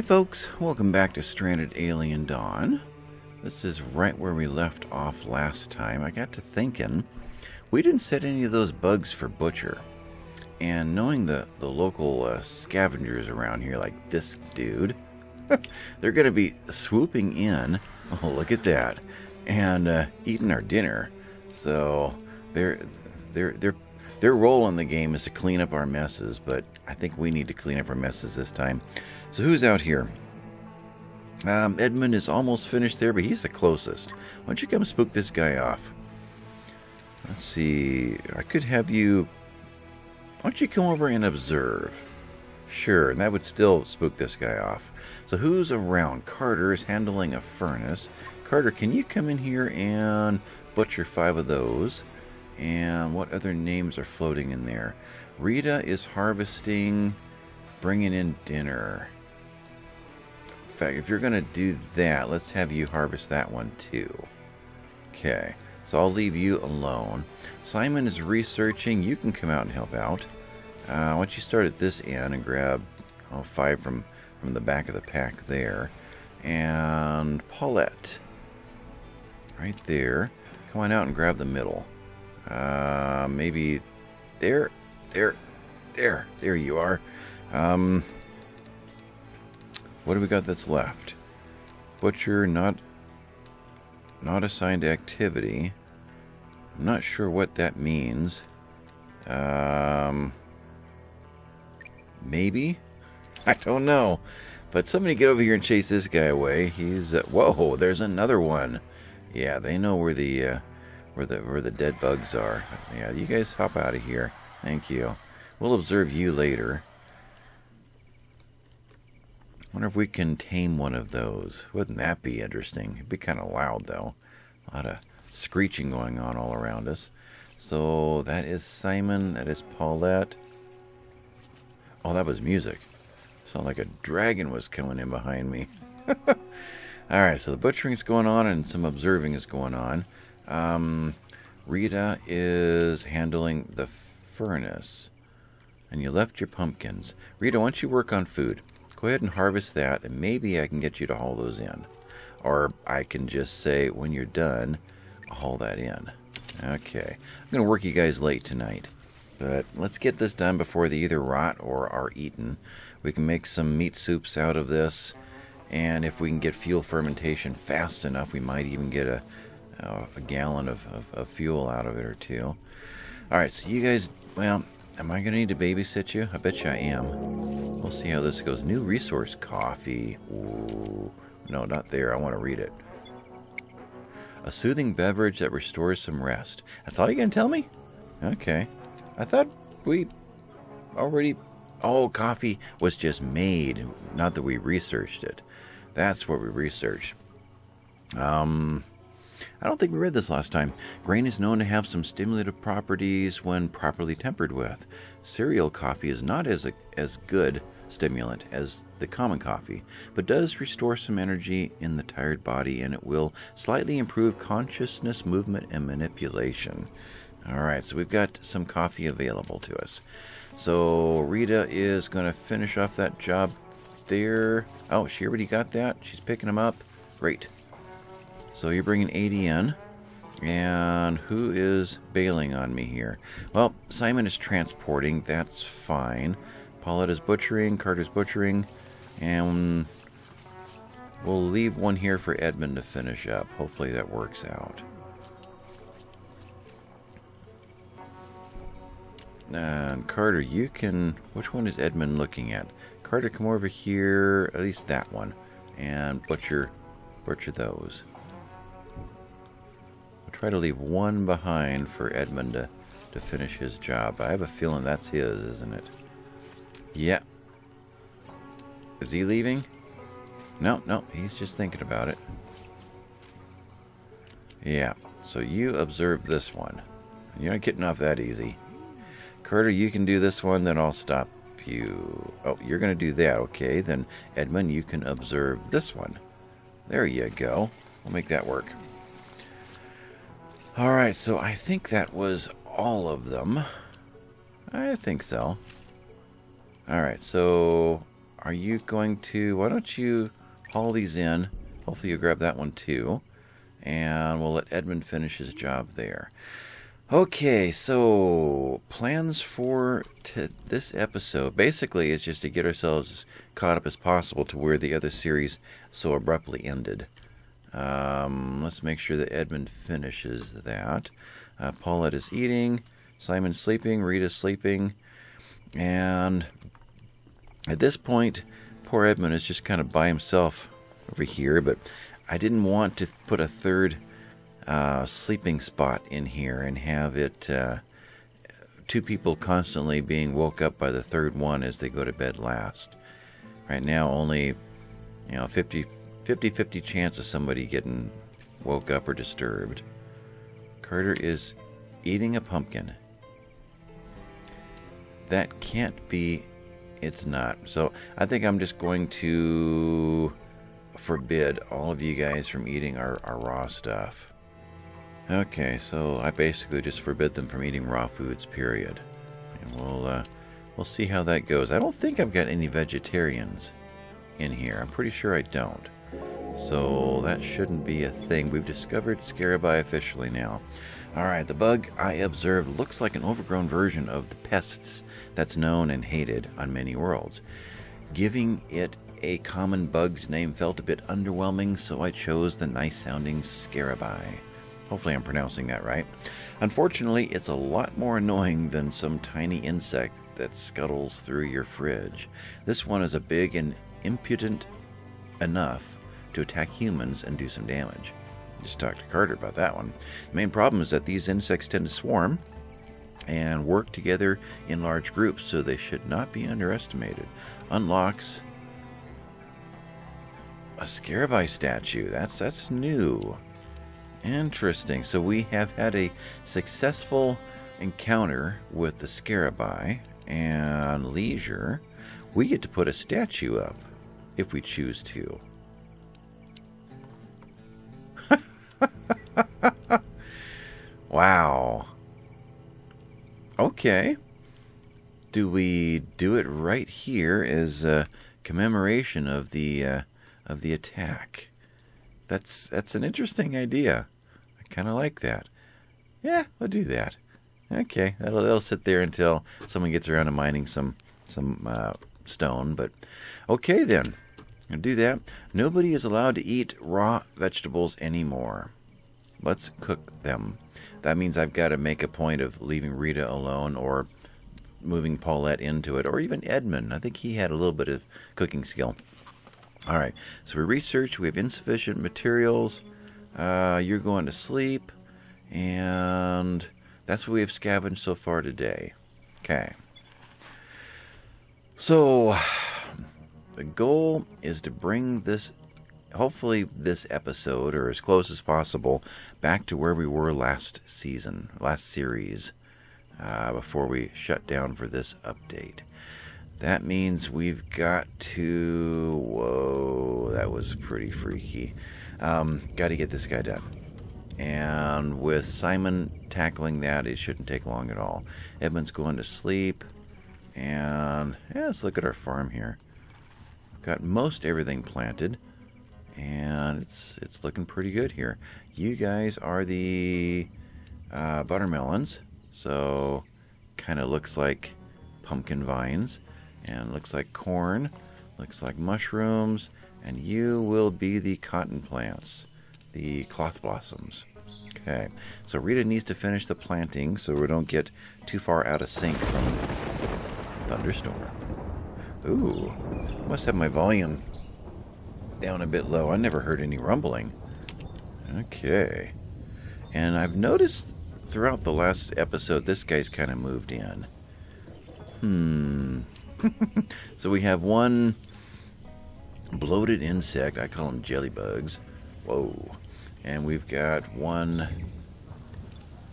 Hey folks, welcome back to Stranded: Alien Dawn. This is right where we left off last time. I got to thinking, we didn't set any of those bugs for butcher. And knowing the local scavengers around here, like this dude, they're going to be swooping in, oh look at that, and eating our dinner. So their role in the game is to clean up our messes, but I think we need to clean up our messes this time. So who's out here? Edmund is almost finished there, but he's the closest. Why don't you come spook this guy off? Let's see. I could have you... Why don't you come over and observe? Sure, and that would still spook this guy off. So who's around? Carter is handling a furnace. Carter, can you come in here and butcher 5 of those? And what other names are floating in there? Rita is harvesting, bringing in dinner. In fact, if you're going to do that, let's have you harvest that one too. Okay, so I'll leave you alone. Simon is researching. You can come out and help out. Why don't you start at this end and grab 5 from the back of the pack there. And Paulette, right there. Come on out and grab the middle. Maybe there you are. What do we got that's left? Butcher not assigned activity. I'm not sure what that means. Maybe? I don't know. But somebody get over here and chase this guy away. He's whoa! There's another one. Yeah, they know where the where the dead bugs are. Yeah, you guys hop out of here. Thank you. We'll observe you later. Wonder if we can tame one of those. Wouldn't that be interesting? It'd be kind of loud, though. A lot of screeching going on all around us. So that is Simon. That is Paulette. Oh, that was music. Sounded like a dragon was coming in behind me. All right, so the butchering is going on and some observing is going on. Rita is handling the furnace. And you left your pumpkins. Rita, why don't you work on food? Go ahead and harvest that, and maybe I can get you to haul those in. Or I can just say, when you're done, haul that in. Okay. I'm going to work you guys late tonight. But let's get this done before they either rot or are eaten. We can make some meat soups out of this. And if we can get fuel fermentation fast enough, we might even get a gallon of fuel out of it or two. Alright, so you guys... Well, am I going to need to babysit you? I bet you I am. We'll see how this goes. New resource coffee. Ooh. No, not there. I want to read it. A soothing beverage that restores some rest. That's all you're going to tell me? Okay. I thought we already... Oh, coffee was just made. Not that we researched it. That's what we researched. I don't think we read this last time. Grain is known to have some stimulative properties when properly tempered with. Cereal coffee is not as good stimulant as the common coffee, but does restore some energy in the tired body, and it will slightly improve consciousness, movement, and manipulation. All right, so we've got some coffee available to us. So Rita is going to finish off that job there. Oh, she already got that. She's picking them up. Great. So you're bringing 80 in, and who is bailing on me here? Well, Simon is transporting, that's fine. Paulette is butchering, Carter's butchering, and we'll leave one here for Edmund to finish up. Hopefully that works out. And Carter, you can... Which one is Edmund looking at? Carter, come over here, at least that one, and butcher those. Try to leave one behind for Edmund to finish his job. I have a feeling that's his, isn't it? Yeah. Is he leaving? No, he's just thinking about it. Yeah, so you observe this one. You're not getting off that easy. Carter, you can do this one, then I'll stop you. Oh, you're going to do that, okay. Then, Edmund, you can observe this one. There you go. We'll make that work. Alright, so I think that was all of them. I think so. Alright, so Are you going to... Why don't you haul these in? Hopefully you'll grab that one too. And we'll let Edmund finish his job there. Okay, so plans for this episode basically is just to get ourselves as caught up as possible to where the other series so abruptly ended. Let's make sure that Edmund finishes that. Paulette is eating, Simon's sleeping, Rita's sleeping, and at this point, poor Edmund is just kind of by himself over here, but I didn't want to put a third sleeping spot in here and have it two people constantly being woke up by the third one as they go to bed last. Right now, only 50-50 chance of somebody getting woke up or disturbed. Carter is eating a pumpkin. That can't be. It's not. So I think I'm just going to forbid all of you guys from eating our raw stuff. Okay, so I basically just forbid them from eating raw foods, period. And we'll see how that goes. I don't think I've got any vegetarians in here. I'm pretty sure I don't. So that shouldn't be a thing. We've discovered Scarabae officially now. Alright, the bug I observed looks like an overgrown version of the pests that's known and hated on many worlds. Giving it a common bug's name felt a bit underwhelming, so I chose the nice-sounding Scarabae. Hopefully I'm pronouncing that right. Unfortunately, it's a lot more annoying than some tiny insect that scuttles through your fridge. This one is a big and impudent enough to attack humans and do some damage. Just talked to Carter about that one. The main problem is that these insects tend to swarm and work together in large groups, so they should not be underestimated. Unlocks a Scarabae statue. That's new. Interesting. So we have had a successful encounter with the Scarabae, and leisure. We get to put a statue up if we choose to. Wow. Okay. Do we do it right here as a commemoration of the attack? That's an interesting idea. I kind of like that. Yeah, we'll do that. Okay, that'll sit there until someone gets around to mining some stone. But okay then, I'll do that. Nobody is allowed to eat raw vegetables anymore. Let's cook them. That means I've got to make a point of leaving Rita alone, or moving Paulette into it, or even Edmund. I think he had a little bit of cooking skill. Alright, so we research, we have insufficient materials, you're going to sleep, and that's what we have scavenged so far today. Okay. So, the goal is to bring this, hopefully this episode, or as close as possible, back to where we were last season, last series, before we shut down for this update. That means we've got to... Whoa, that was pretty freaky. Got to get this guy done. And with Simon tackling that, it shouldn't take long at all. Edmund's going to sleep. And yeah, let's look at our farm here. We've got most everything planted. And it's looking pretty good here. You guys are the buttermelons. So kind of looks like pumpkin vines. And looks like corn, looks like mushrooms, and you will be the cotton plants, the cloth blossoms. Okay, so Rita needs to finish the planting so we don't get too far out of sync from thunderstorm. Ooh, I must have my volume down a bit low. I never heard any rumbling. Okay, and I've noticed throughout the last episode this guy's kind of moved in. So we have one bloated insect. I call them jelly bugs. Whoa. And we've got one...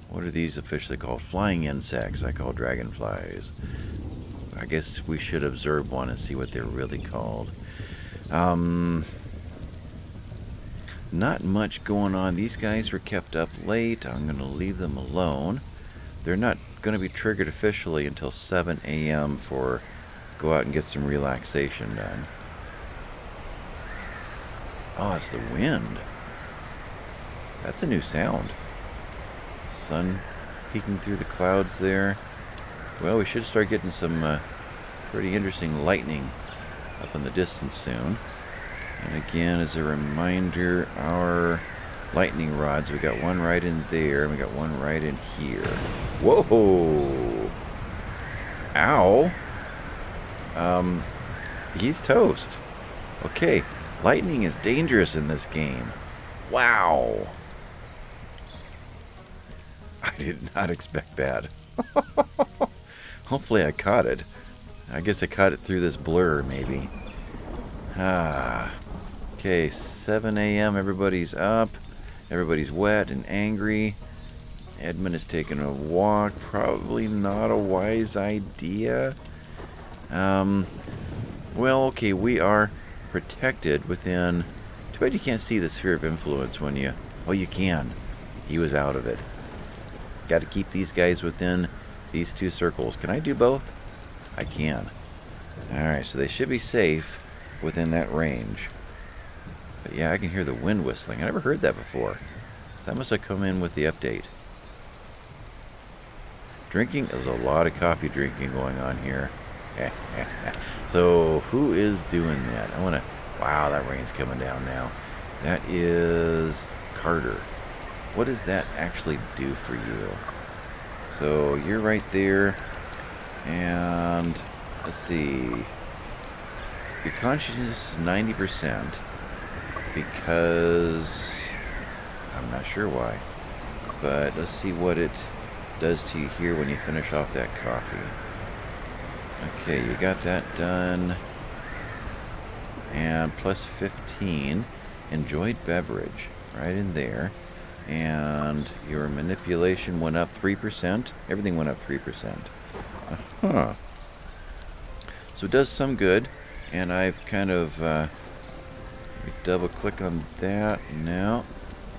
What are these officially called? Flying insects. I call dragonflies. I guess we should observe one and see what they're really called. Not much going on. These guys were kept up late. I'm going to leave them alone. They're not going to be triggered officially until 7 a.m. for go out and get some relaxation done. Oh, it's the wind. That's a new sound. Sun peeking through the clouds there. Well, we should start getting some pretty interesting lightning up in the distance soon. And again, as a reminder, our lightning rods, we got one right in there, and we got one right in here. Whoa! Ow! He's toast. Okay, lightning is dangerous in this game. Wow! I did not expect that. Hopefully I caught it. I guess I caught it through this blur, maybe. Ah. Okay, 7 a.m. Everybody's up. Everybody's wet and angry. Edmund is taking a walk. Probably not a wise idea. Well, okay, we are protected within... Too bad you can't see the sphere of influence when you... Oh, you can. He was out of it. Got to keep these guys within these two circles. Can I do both? I can. Alright, so they should be safe within that range. But yeah, I can hear the wind whistling. I never heard that before. So that must have come in with the update. Drinking? There's a lot of coffee drinking going on here. So, who is doing that? I want to... Wow, that rain's coming down now. That is Carter. What does that actually do for you? So, you're right there. And, let's see. Your consciousness is 90%. Because... I'm not sure why. But, let's see what it does to you here when you finish off that coffee. Okay, you got that done. And plus 15. Enjoyed beverage. Right in there. And your manipulation went up 3%. Everything went up 3%. Uh-huh. So it does some good. And I've kind of... let me double click on that now.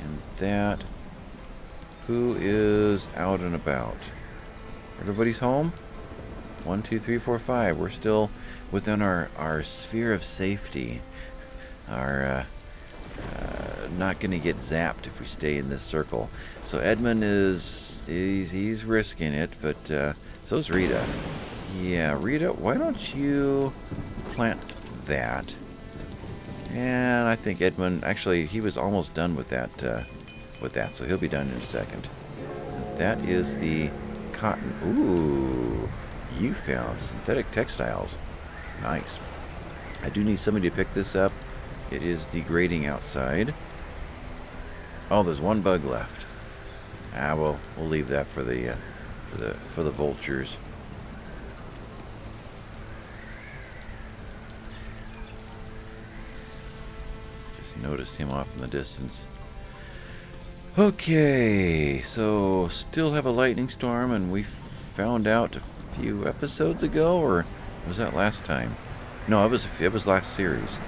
And that. Who is out and about? Everybody's home? 1, 2, 3, 4, 5. We're still within our sphere of safety. Our not going to get zapped if we stay in this circle. So Edmund is he's risking it, but so's Rita. Yeah, Rita, why don't you plant that? And I think Edmund actually he was almost done with that, so he'll be done in a second. That is the cotton. Ooh. You found synthetic textiles. Nice. I do need somebody to pick this up. It is degrading outside. Oh, there's one bug left. Ah, well, we'll leave that for the vultures. Just noticed him off in the distance. Okay, so still have a lightning storm, and we found out. Few episodes ago, or was that last time? No, it was last series.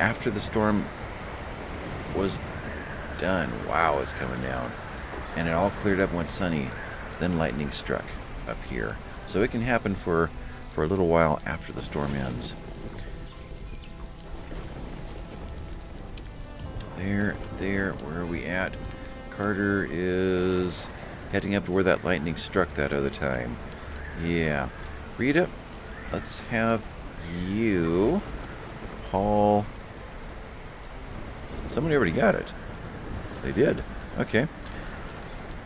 After the storm was done. Wow, it's coming down. And it all cleared up, went sunny. Then lightning struck up here. So it can happen for a little while after the storm ends. There, where are we at? Carter is heading up to where that lightning struck that other time. Yeah. Rita, let's have you haul. Somebody already got it. They did. Okay.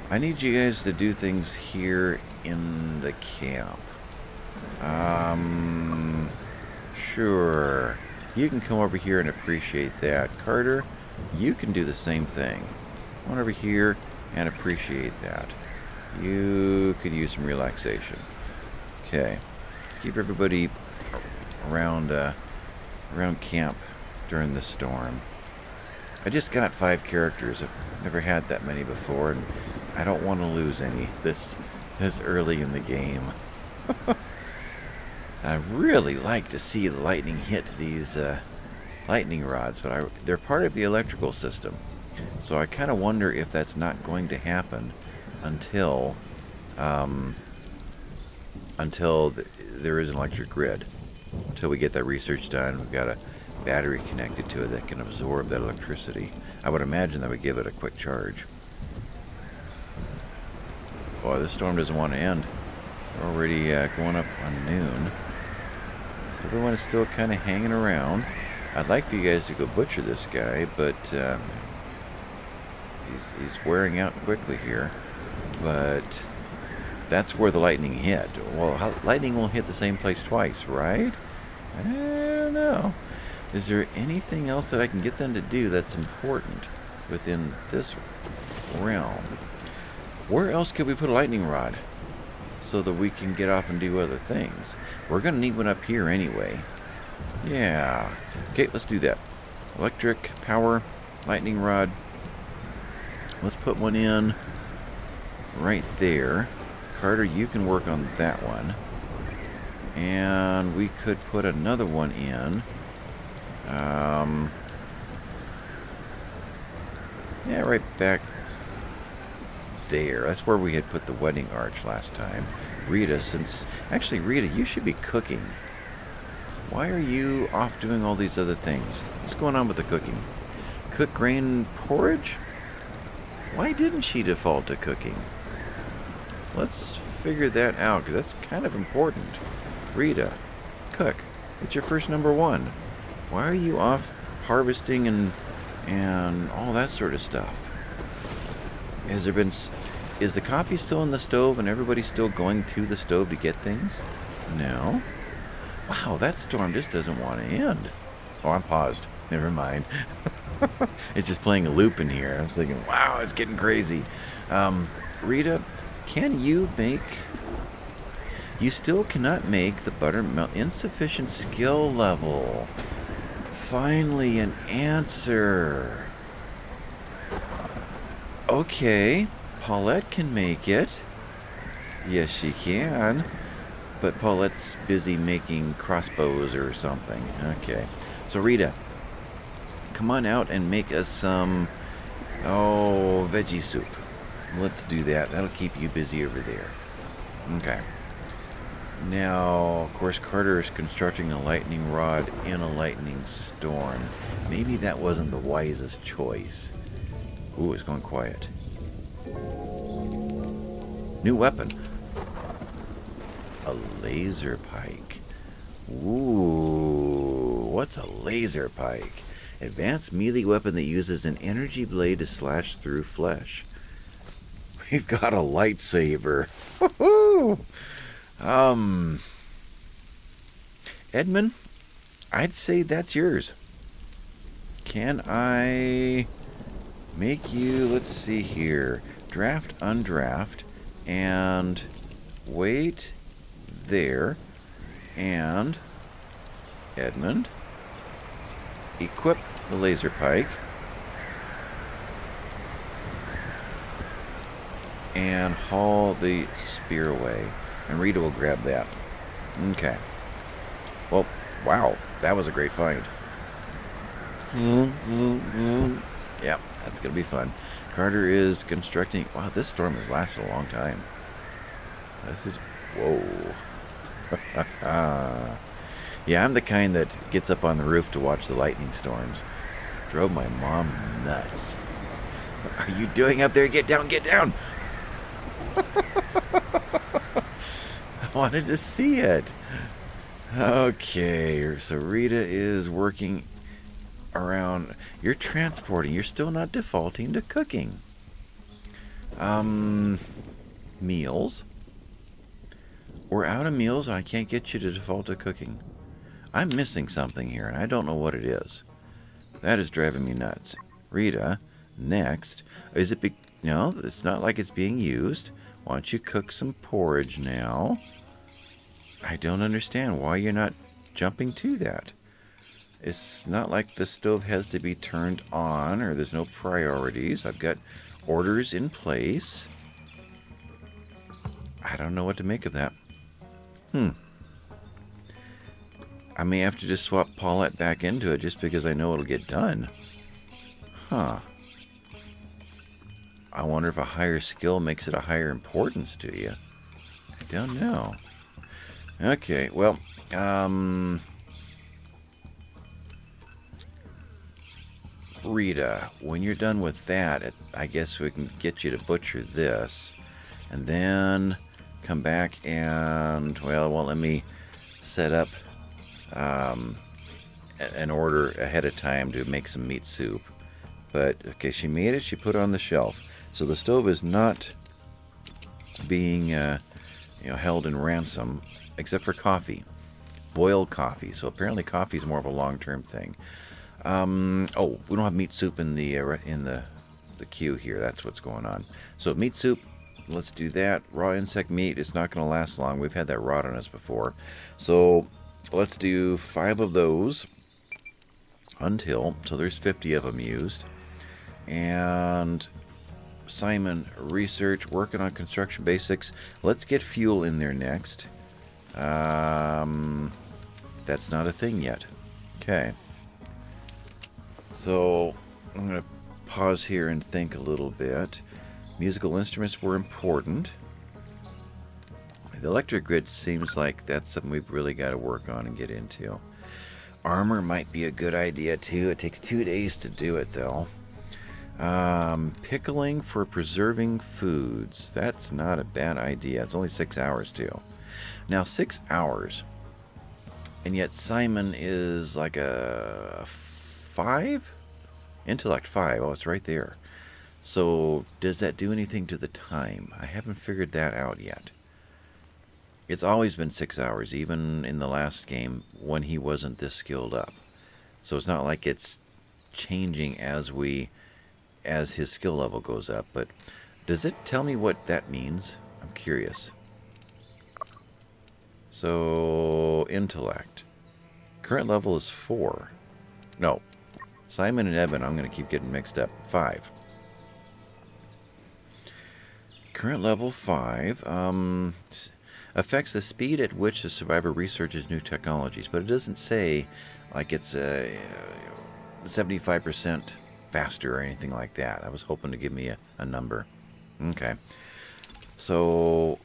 I need you guys to do things here in the camp. Sure. You can come over here and appreciate that. Carter, you can do the same thing. Come on over here and appreciate that. You could use some relaxation. Okay, let's keep everybody around camp during the storm. I just got 5 characters. I've never had that many before, and I don't want to lose any this early in the game. I really like to see the lightning hit these lightning rods, but they're part of the electrical system, so I kind of wonder if that's not going to happen until there is an electric grid. until we get that research done. We've got a battery connected to it that can absorb that electricity. I would imagine that would give it a quick charge. Boy, this storm doesn't want to end. We're already going up on noon. So everyone is still kind of hanging around. I'd like for you guys to go butcher this guy, but he's wearing out quickly here. But that's where the lightning hit. Well, lightning will hit the same place twice, right? I don't know. Is there anything else that I can get them to do that's important within this realm? Where else could we put a lightning rod so that we can get off and do other things? We're going to need one up here anyway. Yeah. Okay, let's do that. Electric power, lightning rod. Let's put one in right there. Carter, you can work on that one. And we could put another one in. Yeah, right back there. That's where we had put the wedding arch last time. Rita, since... Actually, Rita, you should be cooking. Why are you off doing all these other things? What's going on with the cooking? Cook grain porridge? Why didn't she default to cooking? Let's figure that out, because that's kind of important. Rita, cook. It's your first #1. Why are you off harvesting and all that sort of stuff? Has there been... Is the coffee still in the stove and everybody still going to the stove to get things? No. Wow, that storm just doesn't want to end. Oh, I'm paused. Never mind. It's just playing a loop in here. I was thinking, wow, it's getting crazy. Rita, can you make... You still cannot make the buttermilk. Insufficient skill level. Finally, an answer. Okay, Paulette can make it. Yes, she can. But Paulette's busy making crossbows or something. Okay. So, Rita, come on out and make us some, veggie soup. Let's do that. That'll keep you busy over there. Okay. Now, of course, Carter is constructing a lightning rod in a lightning storm. Maybe that wasn't the wisest choice. Ooh, it's going quiet. New weapon. A laser pike. Ooh, what's a laser pike? Advanced melee weapon that uses an energy blade to slash through flesh. We've got a lightsaber. Woohoo! Edmund, I'd say that's yours. Can I make you, let's see here, draft, undraft, and wait there, and Edmund, equip the laser pike, and haul the spear away. And Rita will grab that. Okay. Well, wow. That was a great find. Yeah, that's going to be fun. Carter is constructing... Wow, this storm has lasted a long time. This is... Whoa. Yeah, I'm the kind that gets up on the roof to watch the lightning storms. Drove my mom nuts. What are you doing up there? Get down, get down! Wanted to see it. Okay, so Rita is working around. You're transporting. You're still not defaulting to cooking. Meals. We're out of meals. I can't get you to default to cooking. I'm missing something here, and I don't know what it is. That is driving me nuts. Rita, next. Is it? No, it's not like it's being used. Why don't you cook some porridge now? I don't understand why you're not jumping to that. It's not like the stove has to be turned on or there's no priorities. I've got orders in place. I don't know what to make of that. I may have to just swap Paulette back into it just because I know it'll get done. Huh. I wonder if a higher skill makes it a higher importance to you. I don't know. Okay, well, Rita, when you're done with that, I guess we can get you to butcher this. And then come back and, well, it won't let me set up an order ahead of time to make some meat soup. But, okay, she made it, she put it on the shelf. So the stove is not being, you know, held in ransom, except for coffee. Boiled coffee. So apparently coffee is more of a long-term thing. Oh, we don't have meat soup in the queue here. That's what's going on. So meat soup, let's do that. Raw insect meat, it's not going to last long. We've had that rot on us before. So let's do 5 of those until, so there's 50 of them used. And Simon, research, working on construction basics. Let's get fuel in there next. That's not a thing yet. Okay. So I'm going to pause here and think a little bit. Musical instruments were important. The electric grid seems like that's something we've really got to work on and get into. Armor might be a good idea too. It takes 2 days to do it though. Pickling for preserving foods. That's not a bad idea. It's only 6 hours too. Now 6 hours, and yet Simon is like a 5? Intellect 5. Oh, it's right there. So does that do anything to the time? I haven't figured that out yet. It's always been 6 hours, even in the last game when he wasn't this skilled up. So it's not like it's changing as his skill level goes up, but does it tell me what that means? I'm curious. So, intellect. Current level is 4. No. Simon and Edmund, I'm going to keep getting mixed up. 5. Current level 5. Affects the speed at which the survivor researches new technologies, but it doesn't say like it's a 75% faster or anything like that. I was hoping to give me a number. Okay. So,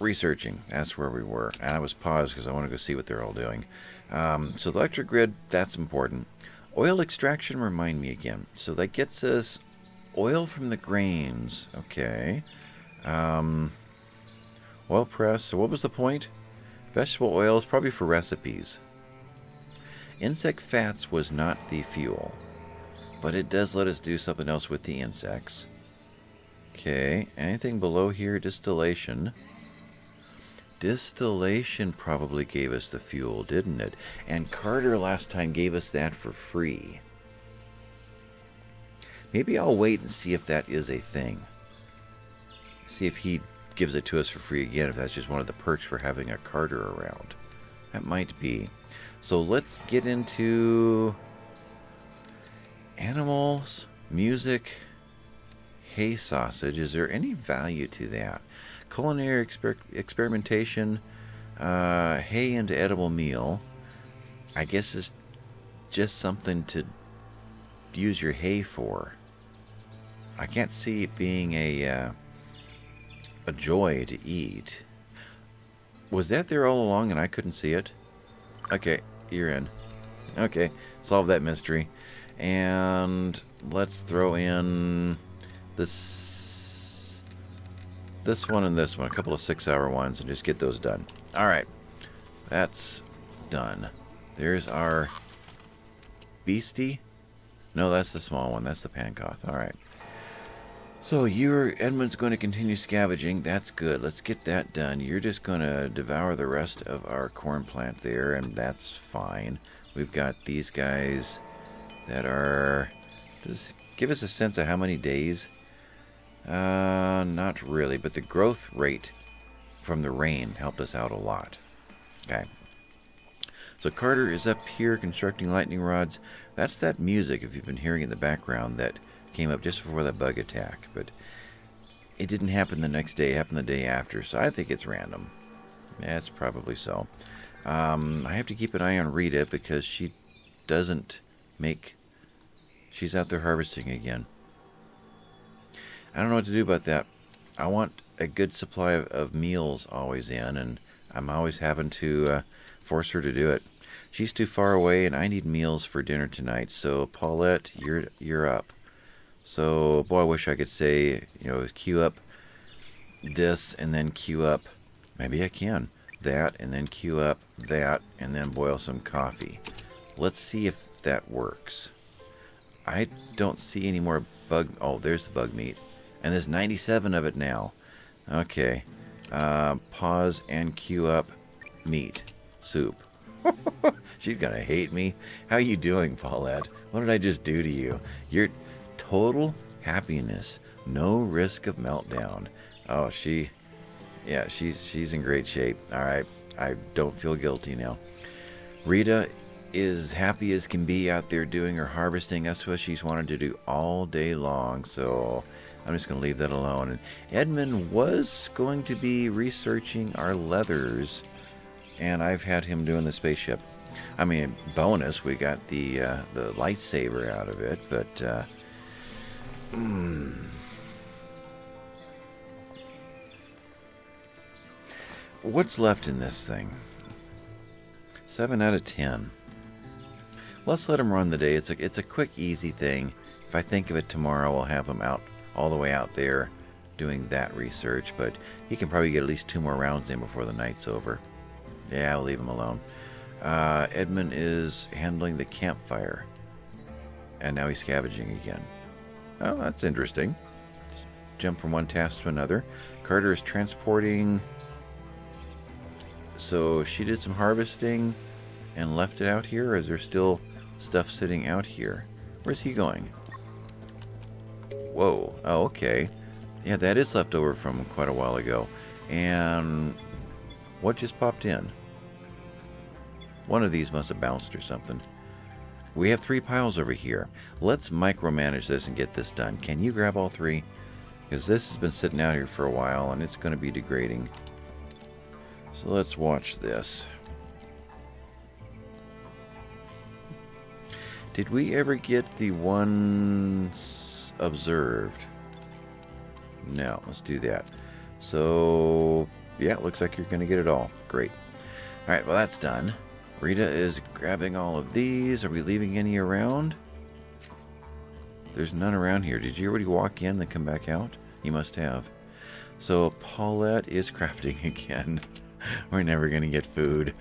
researching, that's where we were, and I was paused because I want to go see what they're all doing. So the electric grid, that's important. Oil extraction, remind me again. So that gets us oil from the grains. Okay. Oil press, so what was the point? Vegetable oil is probably for recipes. Insect fats was not the fuel, but it does let us do something else with the insects. Okay, anything below here? Distillation. Distillation probably gave us the fuel, didn't it? And Carter last time gave us that for free. Maybe I'll wait and see if that is a thing. See if he gives it to us for free again, if that's just one of the perks for having a Carter around. That might be. So let's get into animals, music, hay sausage. Is there any value to that? Culinary experimentation, hay into edible meal. I guess it's just something to use your hay for. I can't see it being a joy to eat. Was that there all along and I couldn't see it? Okay, you're in. Okay, solve that mystery. And let's throw in this one and this one, a couple of 6 hour ones, and just get those done. Alright, that's done. There's our beastie. No, that's the small one, that's the Pankoth. Alright, so Edmund's going to continue scavenging. That's good, let's get that done. You're just going to devour the rest of our corn plant there, and that's fine. We've got these guys that are, does give us a sense of how many days? Not really, but the growth rate from the rain helped us out a lot. Okay. So Carter is up here constructing lightning rods. That's that music, if you've been hearing in the background, that came up just before that bug attack. But it didn't happen the next day, it happened the day after, so I think it's random. That's probably so. I have to keep an eye on Rita because she doesn't make... She's out there harvesting again. I don't know what to do about that. I want a good supply of meals always in, and I'm always having to force her to do it. She's too far away, and I need meals for dinner tonight. So, Paulette, you're up. So, boy, I wish I could say, you know, queue up this and then queue up. Maybe I can. That and then queue up that and then boil some coffee. Let's see if that works. I don't see any more bug. Oh, there's the bug meat. And there's 97 of it now. Okay. Pause and queue up meat soup. She's gonna hate me. How you doing, Paulette? What did I just do to you? Your total happiness, no risk of meltdown. Oh, she's in great shape. All right, I don't feel guilty now. Rita is happy as can be out there doing her harvesting. That's what she's wanted to do all day long. So I'm just gonna leave that alone. And Edmund was going to be researching our leathers. And I've had him doing the spaceship. I mean, bonus, we got the lightsaber out of it, but what's left in this thing? 7 out of 10. Let's let him run the day. It's a quick, easy thing. If I think of it tomorrow, I'll have him out all the way out there doing that research. But he can probably get at least 2 more rounds in before the night's over. Yeah, I'll leave him alone. Edmund is handling the campfire. And now he's scavenging again. Oh, that's interesting. Just jump from one task to another. Carter is transporting. So she did some harvesting and left it out here? Or is there still stuff sitting out here? Where's he going? Whoa. Oh, okay. Yeah, that is left over from quite a while ago. And what just popped in? One of these must have bounced or something. We have 3 piles over here. Let's micromanage this and get this done. Can you grab all 3? Because this has been sitting out here for a while and it's going to be degrading. So let's watch this. Did we ever get the ones observed? No, let's do that. So yeah, it looks like you're going to get it all. Great. All right, well, that's done. Rita is grabbing all of these. Are we leaving any around? There's none around here. Did you already walk in and come back out? You must have. So Paulette is crafting again. We're never going to get food.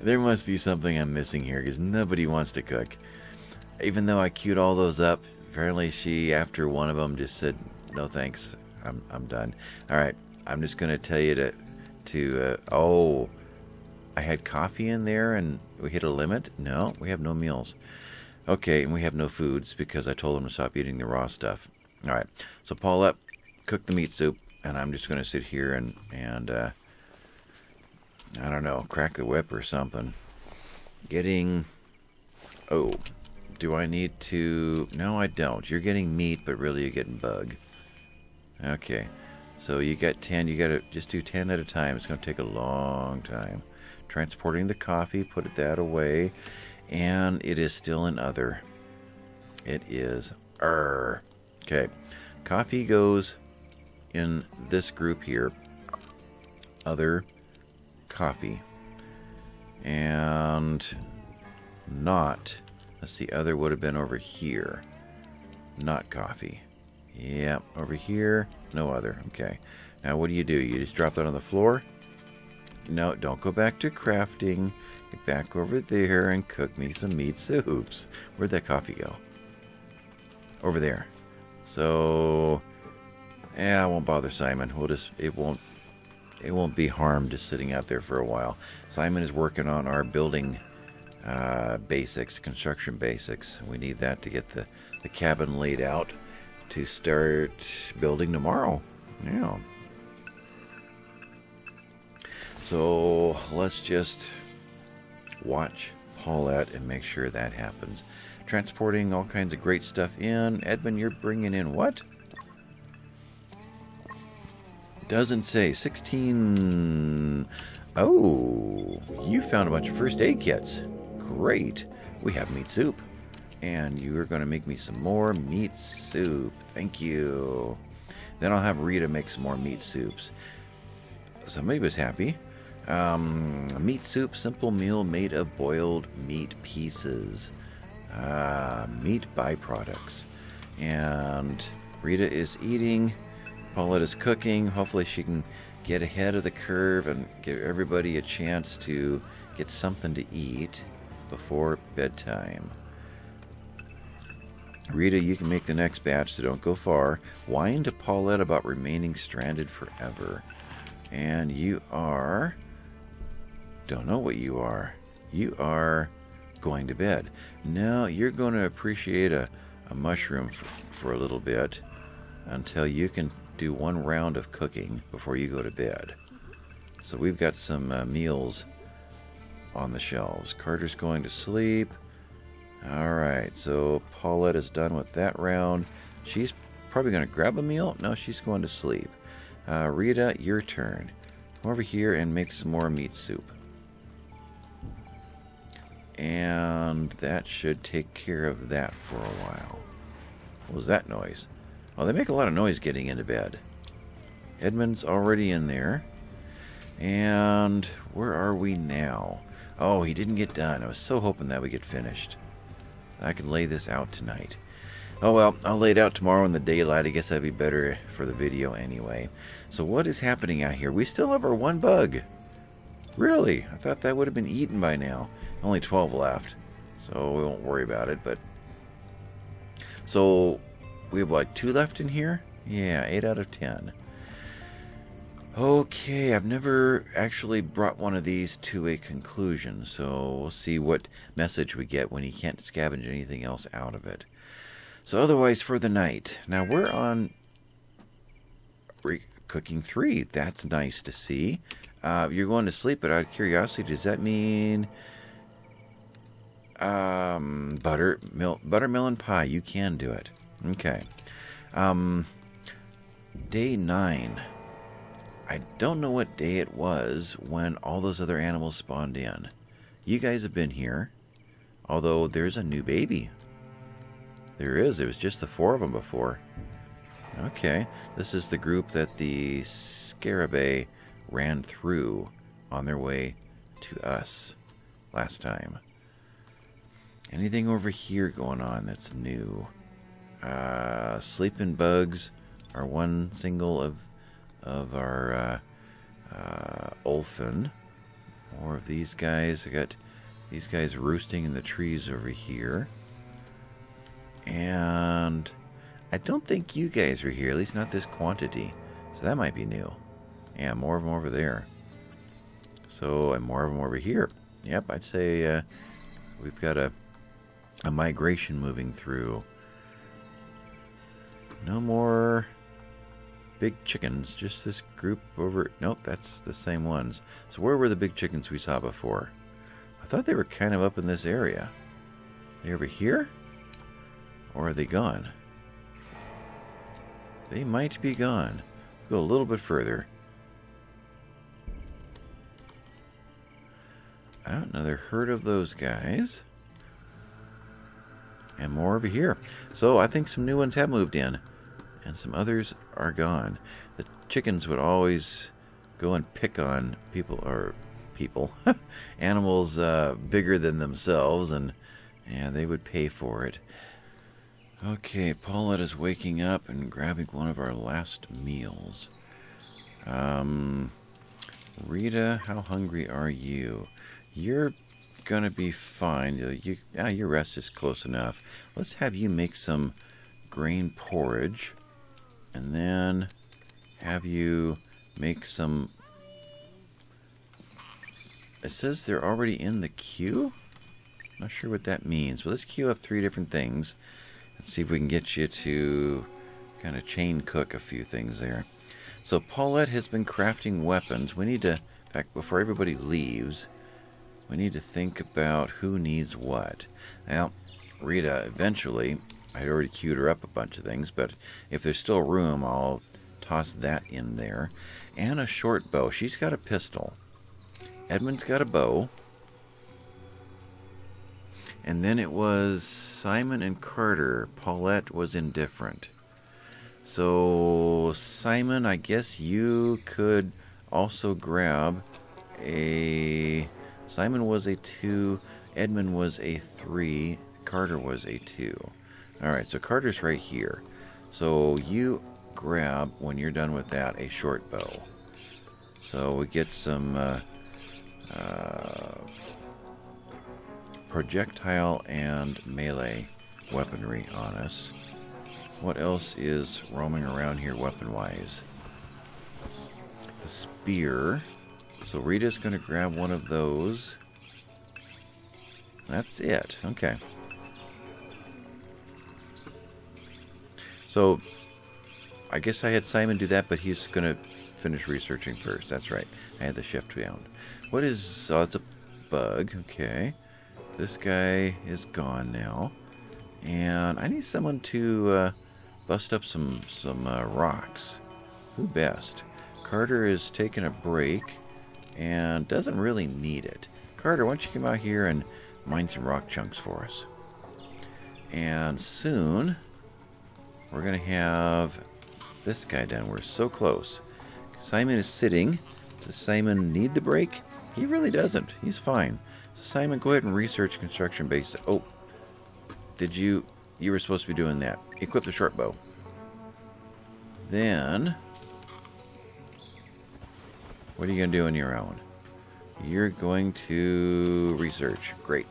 There must be something I'm missing here because nobody wants to cook. Even though I queued all those up, apparently she, after one of them, just said, no thanks, I'm done. All right, I'm just going to tell you oh, I had coffee in there and we hit a limit? No, we have no meals. Okay, and we have no foods because I told them to stop eating the raw stuff. All right, so Paulette, cook the meat soup, and I'm just going to sit here and I don't know, crack the whip or something. Oh, do I need to? No, I don't. You're getting meat, but really you're getting bug. Okay. So you got 10, you gotta just do 10 at a time. It's gonna take a long time. Transporting the coffee, put that away. And it is still an other. It is okay. Coffee goes in this group here. Other coffee. And not. Let's see, other would have been over here. Not coffee. Yep, over here. No other. Okay. Now what do? You just drop that on the floor? No, don't go back to crafting. Get back over there and cook me some meat soups. Where'd that coffee go? Over there. So, yeah, I won't bother Simon. We'll just, it won't be harmed just sitting out there for a while. Simon is working on our building basics, construction basics. We need that to get the cabin laid out to start building tomorrow. Yeah. So let's just watch Paulette and make sure that happens. Transporting all kinds of great stuff in. Edmund, you're bringing in what? Doesn't say. 16. Oh, you found a bunch of first aid kits. Great. We have meat soup. And you're going to make me some more meat soup. Thank you. Then I'll have Rita make some more meat soups. Somebody was happy. Meat soup, simple meal made of boiled meat pieces. Meat byproducts. And Rita is eating. Paulette is cooking. Hopefully she can get ahead of the curve and give everybody a chance to get something to eat before bedtime. Rita, you can make the next batch, so don't go far. Whine to Paulette about remaining stranded forever. And you are... don't know what you are. You are going to bed. No, you're going to appreciate a mushroom for a little bit until you can do one round of cooking before you go to bed. So we've got some meals on the shelves. Carter's going to sleep. Alright, so Paulette is done with that round. She's probably going to grab a meal. No, she's going to sleep. Rita, your turn. Come over here and make some more meat soup. And that should take care of that for a while. What was that noise? Well, they make a lot of noise getting into bed. Edmund's already in there. And where are we now? Oh, he didn't get done. I was so hoping that we get finished. I can lay this out tonight. Oh well, I'll lay it out tomorrow in the daylight. I guess that'd be better for the video anyway. So what is happening out here? We still have our one bug. Really? I thought that would have been eaten by now. Only 12 left. So we won't worry about it, but... so we have like 2 left in here? Yeah, 8 out of 10. Okay, I've never actually brought one of these to a conclusion, so we'll see what message we get when he can't scavenge anything else out of it. So otherwise, for the night. Now we're on cooking 3. That's nice to see. You're going to sleep, but out of curiosity, does that mean buttermelon pie? You can do it. Okay. Day 9. I don't know what day it was when all those other animals spawned in. You guys have been here, although there's a new baby. There is. It was just the 4 of them before. Okay. This is the group that the Scarabae ran through on their way to us last time. Anything over here going on that's new? Sleeping bugs are one single of our olphin. More of these guys. I got these guys roosting in the trees over here. And I don't think you guys are here, at least not this quantity. So that might be new. Yeah, more of them over there. So, and more of them over here. Yep, I'd say we've got a migration moving through. No more big chickens, just this group over... nope, that's the same ones. So where were the big chickens we saw before? I thought they were kind of up in this area. Are they over here? Or are they gone? They might be gone. Go a little bit further. Another herd of those guys. And more over here. So I think some new ones have moved in. And some others are gone. The chickens would always go and pick on people, or people, animals bigger than themselves, and they would pay for it. Okay, Paulette is waking up and grabbing one of our last meals. Rita, how hungry are you? You're gonna be fine. Your rest is close enough. Let's have you make some grain porridge, and then have you make some... it says they're already in the queue? Not sure what that means, but let's queue up 3 different things. Let's see if we can get you to kind of chain cook a few things there. So Paulette has been crafting weapons. We need to, in fact, before everybody leaves, we need to think about who needs what. Now, Rita, eventually, I'd already queued her up a bunch of things, but if there's still room, I'll toss that in there. And a short bow. She's got a pistol. Edmund's got a bow. And then it was Simon and Carter. Paulette was indifferent. So, Simon, I guess you could also grab a... Simon was a 2, Edmund was a 3, Carter was a 2. Alright, so Carter's right here. So you grab, when you're done with that, a short bow. So we get some projectile and melee weaponry on us. What else is roaming around here weapon-wise? The spear. So Rita's going to grab one of those. That's it. Okay. So, I guess I had Simon do that, but he's going to finish researching first. That's right. I had the shift down. What is... Oh, it's a bug. Okay. This guy is gone now. And I need someone to bust up some rocks. Who best? Carter is taking a break. And doesn't really need it. Carter, why don't you come out here and mine some rock chunks for us? And soon, we're going to have this guy done. We're so close. Simon is sitting. Does Simon need the break? He really doesn't. He's fine. So Simon, go ahead and research construction base. Oh, did you... You were supposed to be doing that. Equip the short bow. Then... What are you going to do on your own? You're going to research. Great.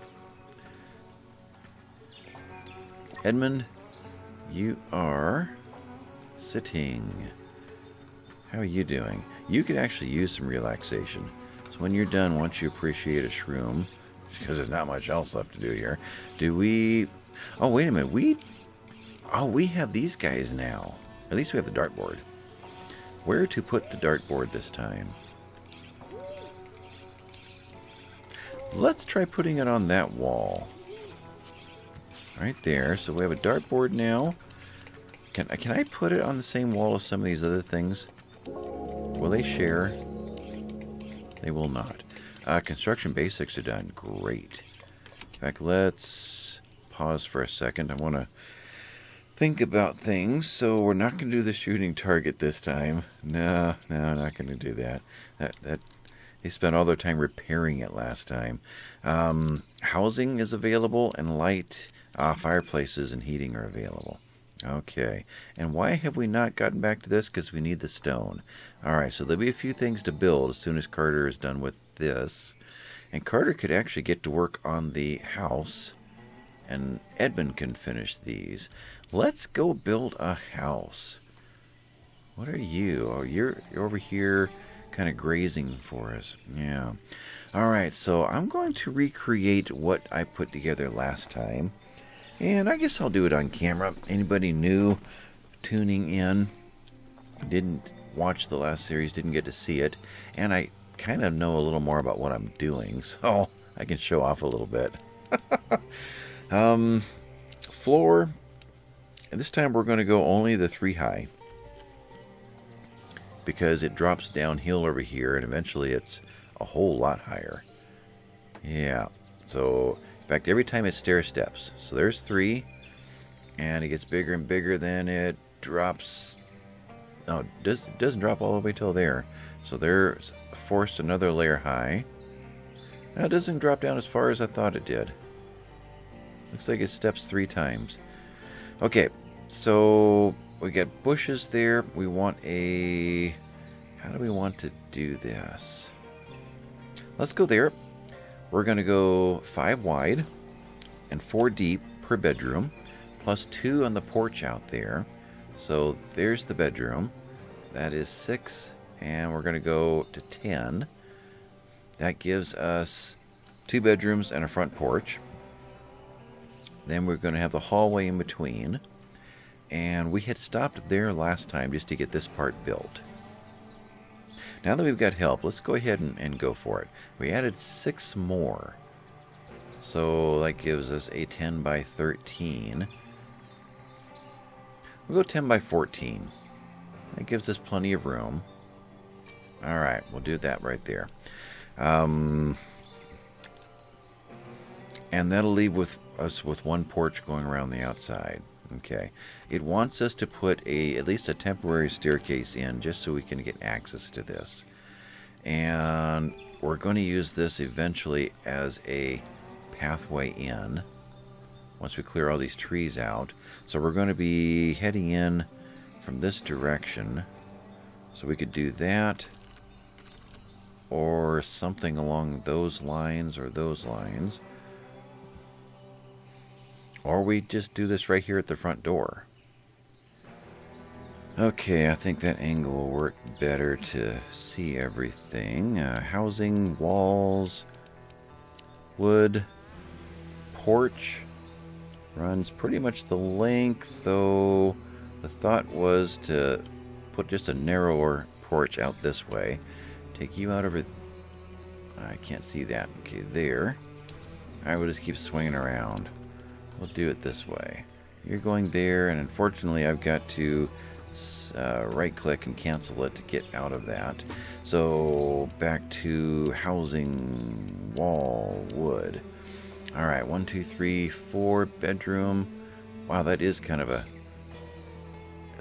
Edmund, you are sitting. How are you doing? You could actually use some relaxation. So when you're done, once you appreciate a shroom, because there's not much else left to do here, do we... Oh, wait a minute. We have these guys now. At least we have the dartboard. Where to put the dartboard this time? Let's try putting it on that wall. Right there. So we have a dartboard now. Can I put it on the same wall as some of these other things? Will they share? They will not. Construction basics are done. Great. In fact, let's pause for a second. I want to think about things. So we're not going to do the shooting target this time. No, not going to do that. They spent all their time repairing it last time. Housing is available, and light, fireplaces and heating are available. Okay. And why have we not gotten back to this? Because we need the stone. Alright, so there'll be a few things to build as soon as Carter is done with this. And Carter could actually get to work on the house. And Edmund can finish these. Let's go build a house. What are you? Oh, you're over here... kind of grazing for us. Yeah. Alright, so I'm going to recreate what I put together last time. And I guess I'll do it on camera. Anybody new tuning in, didn't watch the last series, didn't get to see it. And I kind of know a little more about what I'm doing, so I can show off a little bit. Floor. And this time we're going to go only the 3 high. Because it drops downhill over here and eventually it's a whole lot higher. Yeah, so in fact every time it stair steps. So there's 3 and it gets bigger and bigger, then it drops. No, it doesn't drop all the way till there. So they're forced another layer high. Now it doesn't drop down as far as I thought it did. Looks like it steps 3 times. Okay, so... we got bushes there. We want a... How do we want to do this? Let's go there. We're going to go 5 wide and 4 deep per bedroom. Plus 2 on the porch out there. So there's the bedroom. That is 6. And we're going to go to 10. That gives us 2 bedrooms and a front porch. Then we're going to have the hallway in between. And we had stopped there last time just to get this part built. Now that we've got help, let's go ahead and go for it. We added 6 more. So that gives us a 10 by 13. We'll go 10 by 14. That gives us plenty of room. Alright, we'll do that right there. And that'll leave with us with 1 porch going around the outside. Okay, it wants us to put at least a temporary staircase in just so we can get access to this. And We're going to use this eventually as a pathway in, once we clear all these trees out. So we're going to be heading in from this direction. So we could do that, or something along those lines, or those lines. Or we just do this right here at the front door. Okay, I think that angle will work better to see everything. Housing, walls, wood, porch. Runs pretty much the length, though the thought was to put just a narrower porch out this way. Take you out over... I can't see that. Okay, there. I will just keep swinging around. We'll do it this way. You're going there, and unfortunately I've got to... right-click and cancel it to get out of that. So back to housing, wall, wood. All right, 1, 2, 3, 4 bedroom. Wow, that is kind of a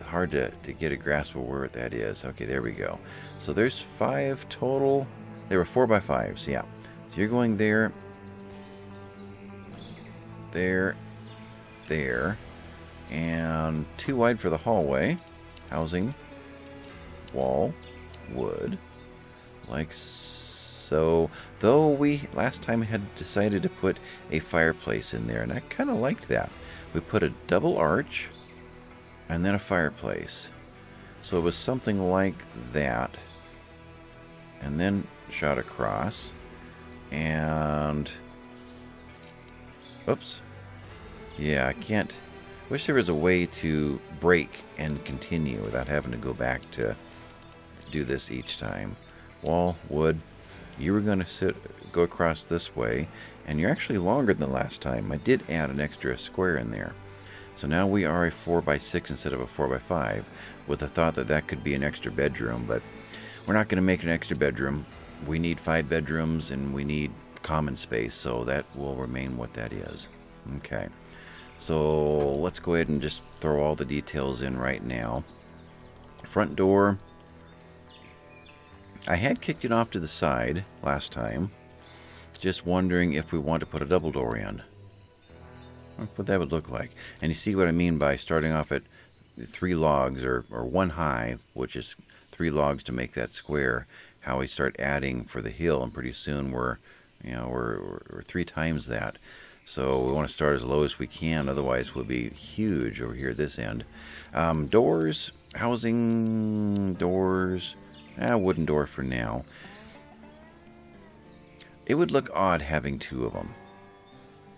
hard to get a grasp of where that is. Okay, there we go. So there's 5 total. They were 4 by 5s, yeah. So you're going there, there, there, and too wide for the hallway. Housing, wall, wood, like so. Though we last time had decided to put a fireplace in there, and I kind of liked that. We put a double arch and then a fireplace. So it was something like that. And then shot across. And... oops. Yeah, I can't... wish there was a way to break and continue without having to go back to do this each time. Wall, wood, you were going to go across this way, and you're actually longer than last time. I did add an extra square in there. So now we are a 4 by 6 instead of a 4 by 5, with the thought that that could be an extra bedroom, but we're not going to make an extra bedroom. We need 5 bedrooms, and we need common space, so that will remain what that is. Okay. So let's go ahead and just throw all the details in right now. Front door. I had kicked it off to the side last time. Just wondering if we want to put a double door in. What that would look like. And you see what I mean by starting off at 3 logs or 1 high, which is 3 logs to make that square. How we start adding for the hill, and pretty soon we're, you know, we're 3 times that. So we want to start as low as we can, otherwise we'll be huge over here at this end. Doors, housing, doors, wooden door for now. It would look odd having 2 of them.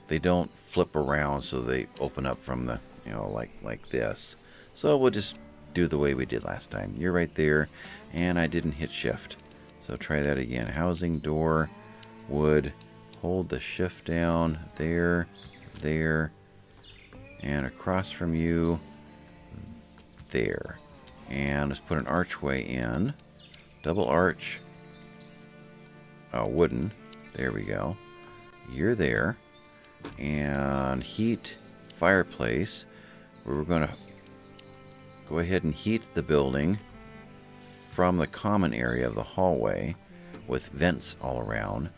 They don't flip around, so they open up from the, you know, like this. So we'll just do the way we did last time. You're right there, and I didn't hit shift. So try that again. Housing, door, wood. Hold the shift down, there, there, and across from you, there. And let's put an archway in. Double arch. Oh, wooden. There we go. You're there. And heat fireplace. We're going to go ahead and heat the building from the common area of the hallway with vents all around.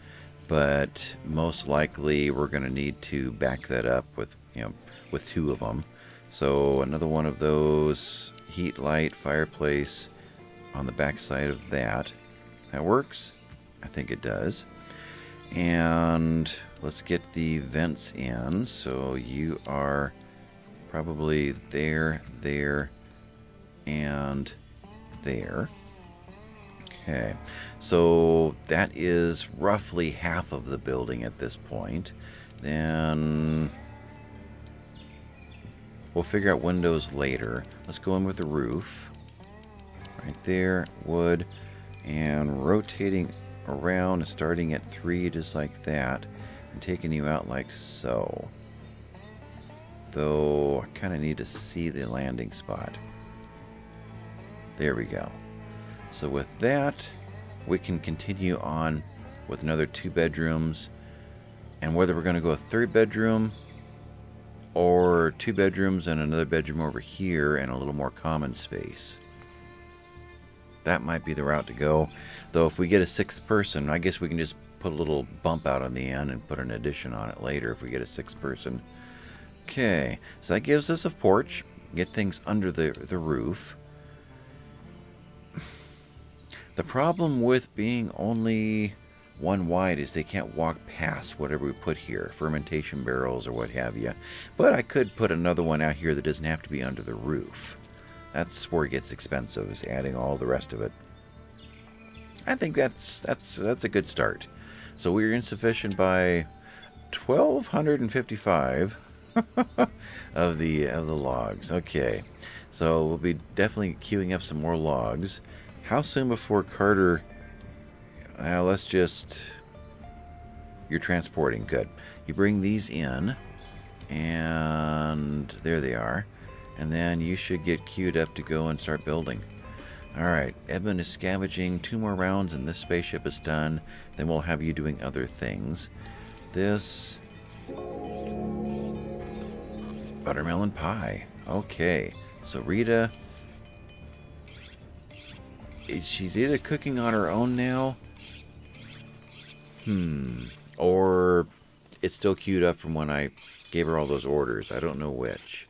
But most likely we're going to need to back that up with, you know, with 2 of them. So another one of those, heat, light, fireplace on the back side of that. That works? I think it does. And let's get the vents in. So you are probably there, there, and there. Okay, so that is roughly half of the building at this point. Then we'll figure out windows later. Let's go in with the roof. Right there, wood, and rotating around, starting at 3 just like that, and taking you out like so. Though I kind of need to see the landing spot. There we go. So with that, we can continue on with another 2 bedrooms. And whether we're going to go a 3rd bedroom or 2 bedrooms and another bedroom over here and a little more common space. that might be the route to go. Though if we get a sixth person, I guess we can just put a little bump out on the end and put an addition on it later if we get a sixth person. Okay, so that gives us a porch. Get things under the roof. The problem with being only one wide is they can't walk past whatever we put here, fermentation barrels or what have you. But I could put another one out here that doesn't have to be under the roof. That's where it gets expensive, is adding all the rest of it. I think that's a good start. So we're insufficient by 1,255 of the logs. Okay, so we'll be definitely queuing up some more logs. How soon before Carter? Let's just... You're transporting. Good. You bring these in. And there they are. And then you should get queued up to go and start building. Alright. Edmund is scavenging. 2 more rounds and this spaceship is done. Then we'll have you doing other things. This... Buttermelon pie. Okay. So Rita... She's either cooking on her own now... Or it's still queued up from when I gave her all those orders. I don't know which.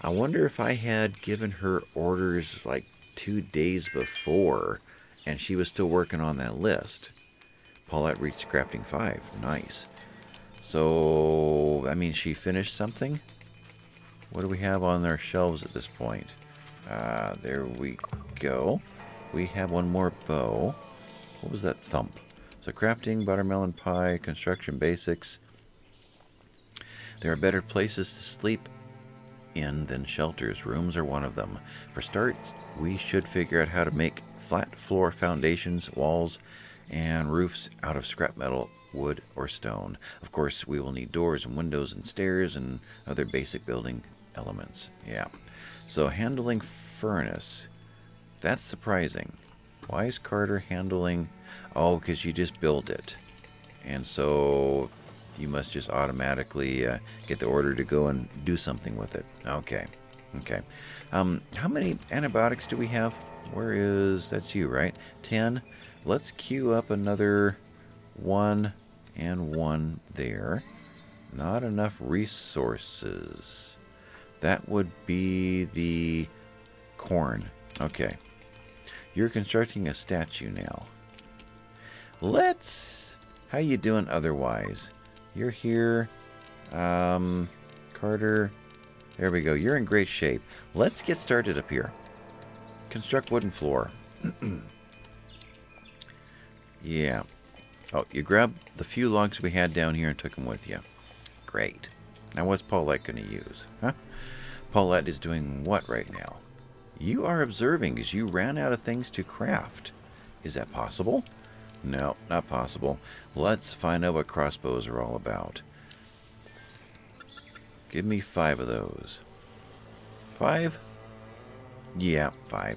I wonder if I had given her orders like 2 days before and she was still working on that list. Paulette reached crafting 5. Nice. So, I mean, she finished something? What do we have on our shelves at this point? There we go. We have one more bow. What was that thump? So crafting, buttermelon pie, construction basics. There are better places to sleep in than shelters. Rooms are one of them. For starts, we should figure out how to make flat floor foundations, walls, and roofs out of scrap metal, wood, or stone. Of course, we will need doors and windows and stairs and other basic building elements. Yeah. So handling furnace. That's surprising. Why is Carter handling... Oh, because you just build it. And so you must just automatically get the order to go and do something with it. Okay. Okay. How many antibiotics do we have? Where is... That's you, right? 10. Let's queue up another 1 and 1 there. Not enough resources. That would be the corn. Okay. You're constructing a statue now. Let's... How you doing otherwise? You're here. Carter. There we go. You're in great shape. Let's get started up here. Construct wooden floor. Yeah. Oh, you grabbed the few logs we had down here and took them with you. Great. Now what's Paulette going to use? Huh? Paulette is doing what right now? You are observing as you ran out of things to craft. Is that possible? No, not possible. Let's find out what crossbows are all about. Give me 5 of those. 5? Yeah, 5.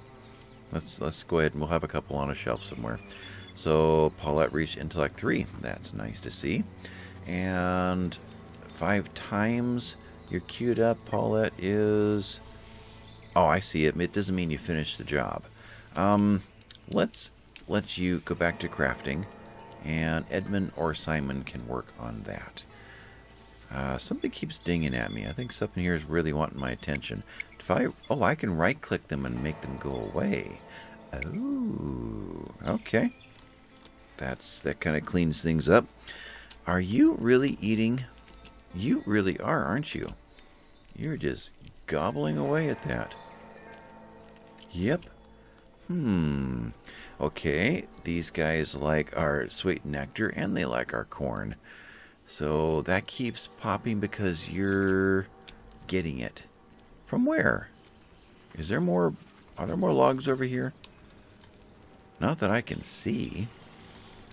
Let's go ahead and we'll have a couple on a shelf somewhere. So Paulette reached intellect 3. That's nice to see. And 5 times you're queued up. Paulette is... Oh, I see it. It doesn't mean you finished the job. Let's let you go back to crafting, and Edmund or Simon can work on that. Something keeps dinging at me. I think something here is really wanting my attention. I can right-click them and make them go away. Oh, okay. That kind of cleans things up. Are you really eating? You really are, aren't you? You're just gobbling away at that. Yep. Okay, these guys like our sweet nectar and they like our corn. So that keeps popping because you're getting it. From where? Is there more? Are there more logs over here? Not that I can see.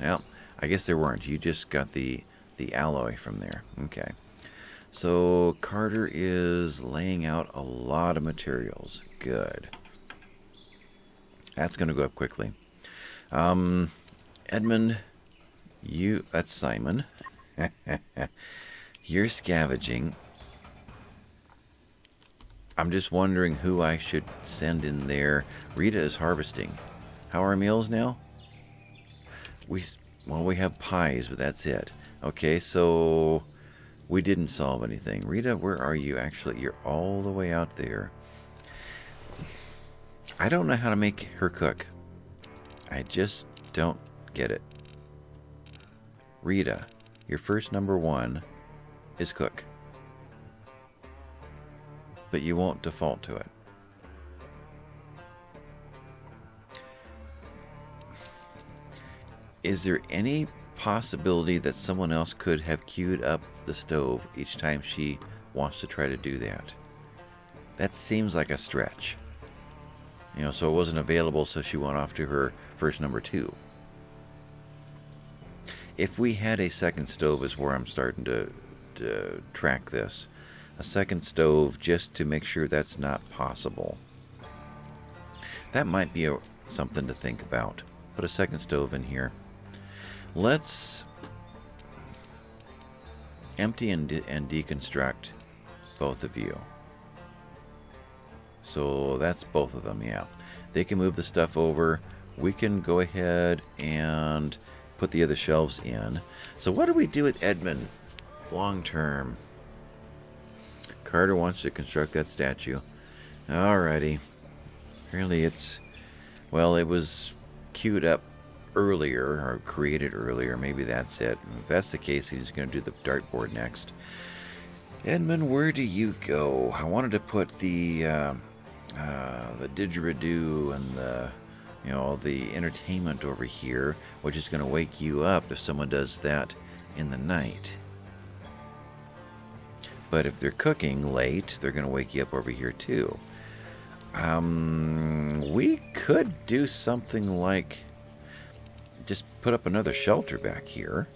Well, I guess there weren't. You just got the alloy from there. Okay. So Carter is laying out a lot of materials. Good. That's going to go up quickly. Edmund, you... That's Simon. You're scavenging. I'm just wondering who I should send in there. Rita is harvesting. How are our meals now? We have pies, but that's it. Okay, so we didn't solve anything. Rita, where are you? Actually, you're all the way out there. I don't know how to make her cook. I just don't get it. Rita, your first #1 is cook. But you won't default to it. Is there any possibility that someone else could have queued up the stove each time she wants to try to do that? That seems like a stretch. You know, so it wasn't available, so she went off to her first #2. If we had a second stove is where I'm starting to track this. A second stove just to make sure that's not possible. That might be something to think about. Put a second stove in here. Let's empty and deconstruct both of you. So that's both of them, yeah. They can move the stuff over. We can go ahead and put the other shelves in. So what do we do with Edmund long term? Carter wants to construct that statue. Alrighty. Apparently it's... well, it was queued up earlier, or created earlier. Maybe that's it. If that's the case, he's going to do the dartboard next. Edmund, where do you go? I wanted to put the didgeridoo and the, you know, the entertainment over here, which is going to wake you up if someone does that in the night. But if they're cooking late, they're going to wake you up over here too. We could do something like just put up another shelter back here.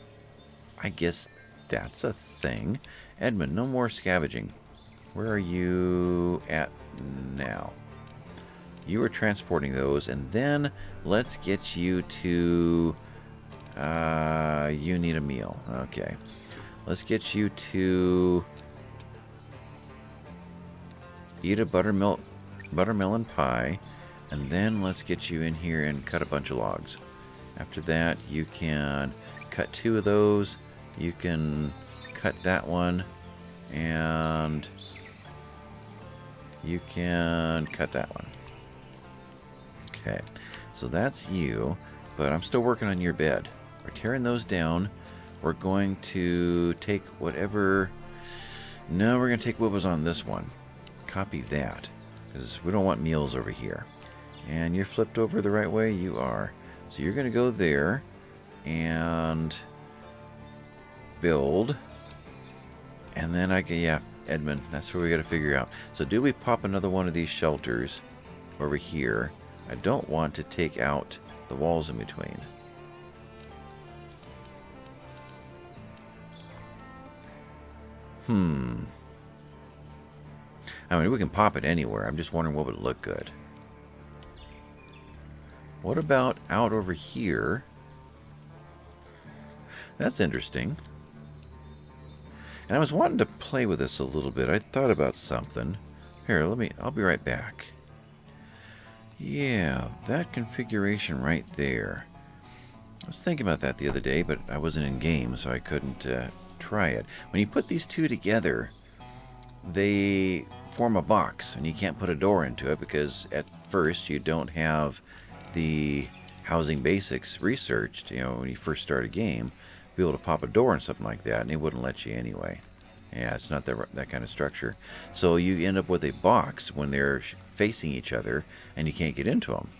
I guess that's a thing. Edmund, no more scavenging. Where are you at now? You were transporting those, and then let's get you to... you need a meal. Okay. Let's get you to... eat a buttermelon pie, and then let's get you in here and cut a bunch of logs. After that, you can cut 2 of those. You can cut that one, and you can cut that one. Okay, so that's you, but I'm still working on your bed. We're tearing those down. We're going to take whatever... no, we're going to take what was on this one. Copy that, because we don't want meals over here. And you're flipped over the right way? You are. So you're going to go there and build. And then I can, yeah, Edmund, that's where we got to figure out. So do we pop another one of these shelters over here? I don't want to take out the walls in between. I mean, we can pop it anywhere. I'm just wondering what would look good. What about out over here? That's interesting. And I was wanting to play with this a little bit. I thought about something. Here, I'll be right back. Yeah, that configuration right there. I was thinking about that the other day, but I wasn't in game, so I couldn't try it. When you put these two together, they form a box, and you can't put a door into it because at first you don't have the housing basics researched. You know, when you first start a game, be able to pop a door and something like that, and it wouldn't let you anyway. Yeah, it's not that kind of structure. So you end up with a box when they're facing each other, and you can't get into them.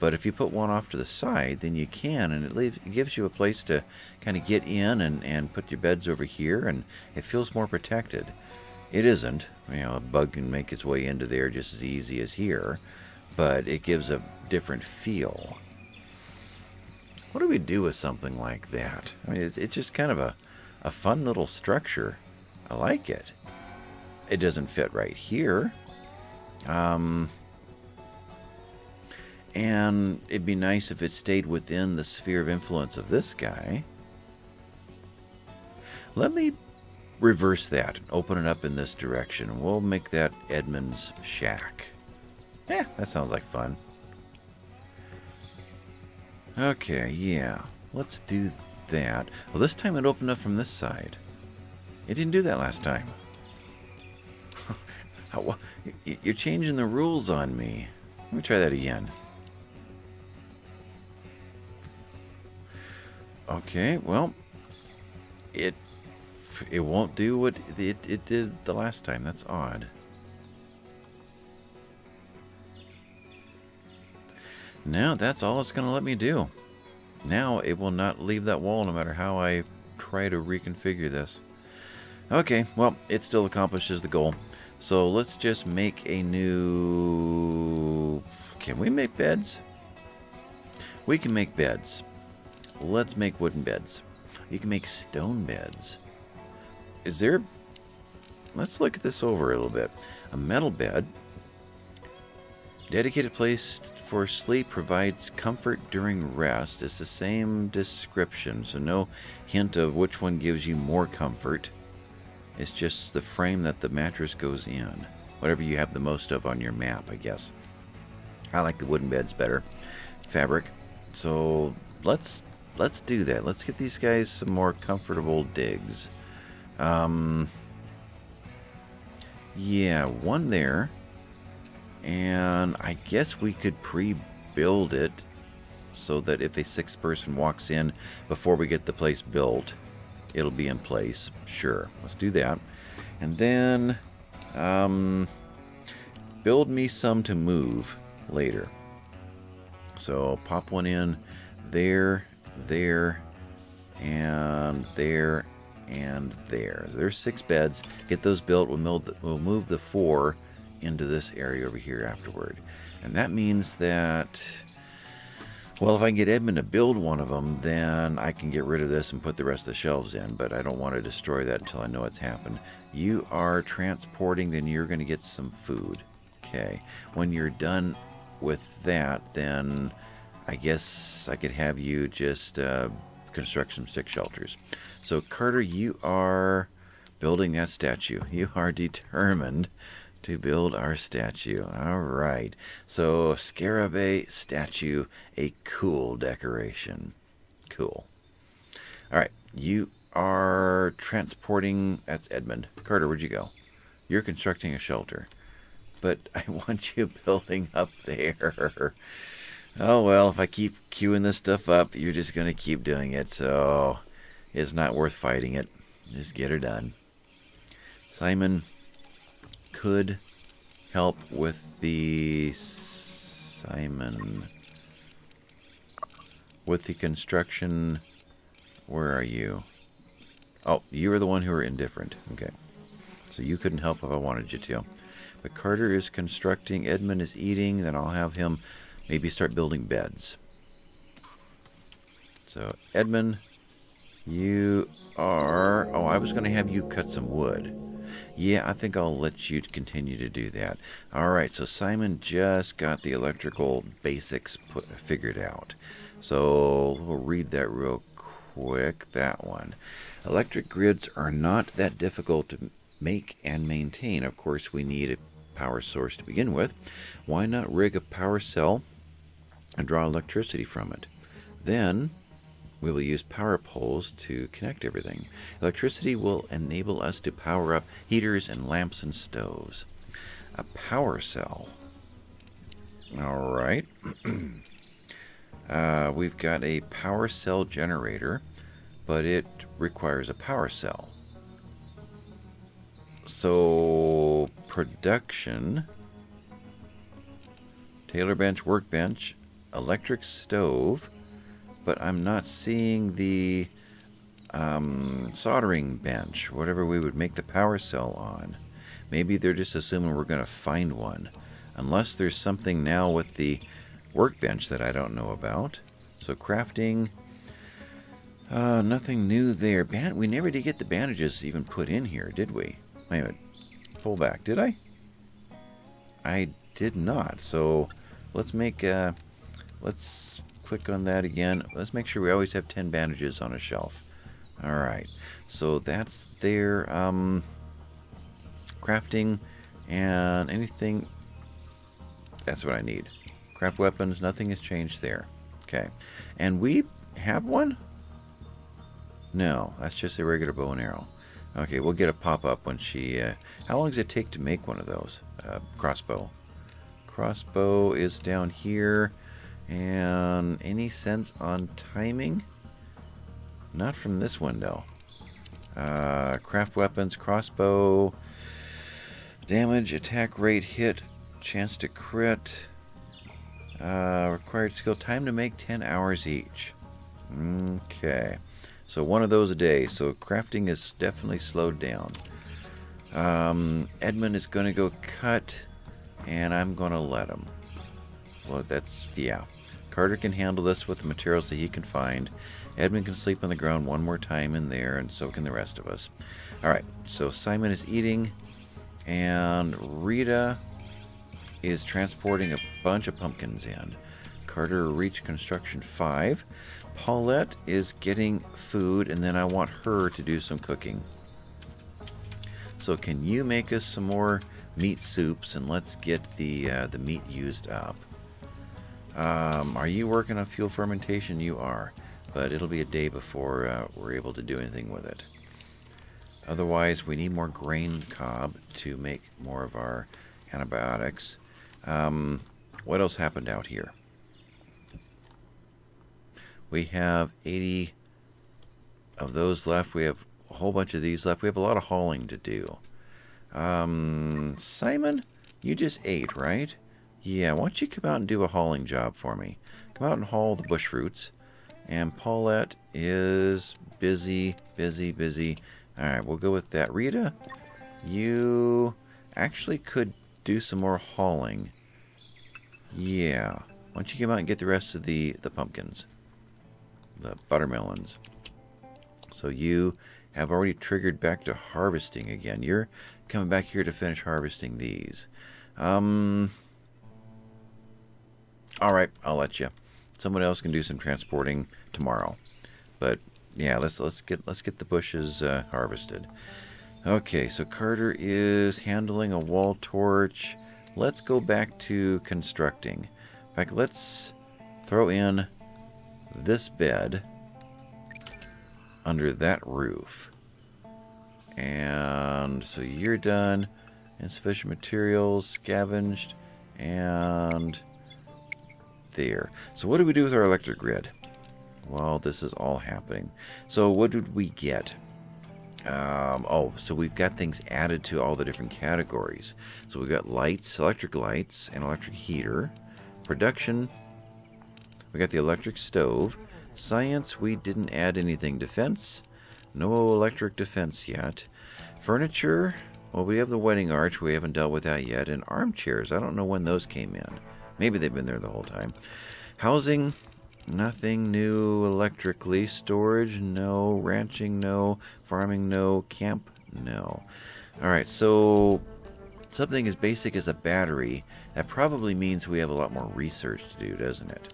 But if you put one off to the side, then you can, and it gives you a place to kind of get in and put your beds over here, and it feels more protected. It isn't. You know, a bug can make its way into there just as easy as here, but it gives a different feel. What do we do with something like that? I mean, it's just kind of a fun little structure. I like it. It doesn't fit right here. And it'd be nice if it stayed within the sphere of influence of this guy. Let me reverse that. Open it up in this direction. We'll make that Edmund's shack. Yeah, that sounds like fun. Okay, yeah. Let's do that. Well, this time it opened up from this side. It didn't do that last time. You're changing the rules on me. Let me try that again. Okay, well, it won't do what it did the last time. That's odd. Now that's all it's going to let me do. Now it will not leave that wall no matter how I try to reconfigure this. Okay, well, it still accomplishes the goal. So let's just make a new... Can we make beds? We can make beds. Let's make wooden beds. You can make stone beds. Is there... Let's look at this over a little bit. A metal bed. Dedicated place for sleep, provides comfort during rest. It's the same description, so no hint of which one gives you more comfort. It's just the frame that the mattress goes in. Whatever you have the most of on your map, I guess. I like the wooden beds better. Fabric. So let's do that. Let's get these guys some more comfortable digs. Yeah, one there. And I guess we could pre-build it so that if a sixth person walks in before we get the place built, it'll be in place. Sure, let's do that. And then build me some to move later. So pop one in there, there, and there, and there. So there's 6 beds. Get those built. We'll move the 4 into this area over here afterward. And that means that, well, if I can get Edmund to build one of them, then I can get rid of this and put the rest of the shelves in, but I don't want to destroy that until I know it's happened. You are transporting, then you're going to get some food. Okay. When you're done with that, then I guess I could have you just construct some sick shelters. So Carter, you are building that statue. You are determined to build our statue. Alright. So, Scarabae statue, a cool decoration. Cool. Alright. You are transporting... That's Edmund. Carter, where'd you go? You're constructing a shelter. But I want you building up there. Oh well, if I keep queuing this stuff up, you're just going to keep doing it. So, it's not worth fighting it. Just get her done. Simon could help with the construction. Where are you? Oh, you were the one who were indifferent. Okay, so you couldn't help if I wanted you to. But Carter is constructing. Edmund is eating. Then I'll have him maybe start building beds. So Edmund, you are... Oh, I was going to have you cut some wood. Yeah, I think I'll let you continue to do that. Alright, so Simon just got the electrical basics figured out. So we'll read that real quick, that one. Electric grids are not that difficult to make and maintain. Of course, we need a power source to begin with. Why not rig a power cell and draw electricity from it? Then we will use power poles to connect everything. Electricity will enable us to power up heaters and lamps and stoves. A power cell. All right. We've got a power cell generator, but it requires a power cell. So, production. Tailor bench, workbench, electric stove. But I'm not seeing the soldering bench, whatever we would make the power cell on. Maybe they're just assuming we're going to find one. Unless there's something now with the workbench that I don't know about. So crafting, nothing new there. We never did get the bandages even put in here, did we? Wait a minute, pull back, did I? I did not. So let's make, let's... click on that again. Let's make sure we always have 10 bandages on a shelf. Alright, so that's their crafting and anything. That's what I need. Craft weapons, nothing has changed there. Okay. And we have one? No, that's just a regular bow and arrow. Okay, we'll get a pop-up when she... how long does it take to make one of those? Crossbow. Crossbow is down here. And any sense on timing? Not from this window. Craft weapons, crossbow, damage, attack rate, hit, chance to crit, required skill, time to make 10 hours each. Okay. So one of those a day. So crafting is definitely slowed down. Edmund is going to go cut, and I'm going to let him. Well, that's, yeah. Carter can handle this with the materials that he can find. Edmund can sleep on the ground one more time in there, and so can the rest of us. Alright, so Simon is eating, and Rita is transporting a bunch of pumpkins in. Carter reached construction 5. Paulette is getting food, and then I want her to do some cooking. So can you make us some more meat soups, and let's get the meat used up. Are you working on fuel fermentation? You are. But it'll be a day before we're able to do anything with it. Otherwise, we need more grain cob to make more of our antibiotics. What else happened out here? We have 80 of those left. We have a whole bunch of these left. We have a lot of hauling to do. Simon, you just ate, right? Yeah, why don't you come out and do a hauling job for me? Come out and haul the bush roots. And Paulette is busy, busy, busy. Alright, we'll go with that. Rita, you actually could do some more hauling. Yeah. Why don't you come out and get the rest of the pumpkins? The buttermelons. So you have already triggered back to harvesting again. You're coming back here to finish harvesting these. Alright, I'll let you. Someone else can do some transporting tomorrow, but yeah, let's get the bushes harvested. Okay, so Carter is handling a wall torch. Let's go back to constructing. In fact, let's throw in this bed under that roof. And so you're done. Insufficient materials scavenged, and there. So what do we do with our electric grid? Well, this is all happening. So what did we get? Oh, so we've got things added to all the different categories. So we've got lights, electric lights, and electric heater. Production, we got the electric stove. Science, we didn't add anything. Defense, no electric defense yet. Furniture, well, we have the wedding arch. We haven't dealt with that yet. And armchairs, I don't know when those came in. Maybe they've been there the whole time. Housing, nothing new electrically. Storage, no. Ranching, no. Farming, no. Camp, no. Alright, so something as basic as a battery, that probably means we have a lot more research to do, doesn't it?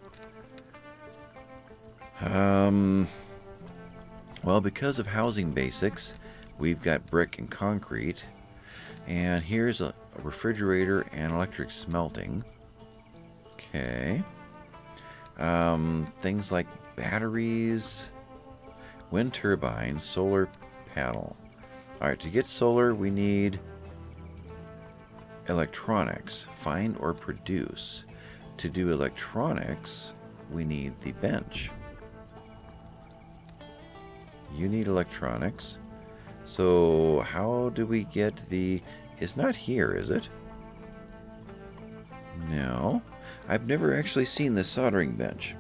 Well, because of housing basics, we've got brick and concrete. And here's a refrigerator and electric smelting. Okay. Things like batteries, wind turbine, solar panel. Alright, to get solar, we need electronics. Find or produce. To do electronics, we need the bench. You need electronics. So, how do we get the... It's not here, is it? No. I've never actually seen the soldering bench.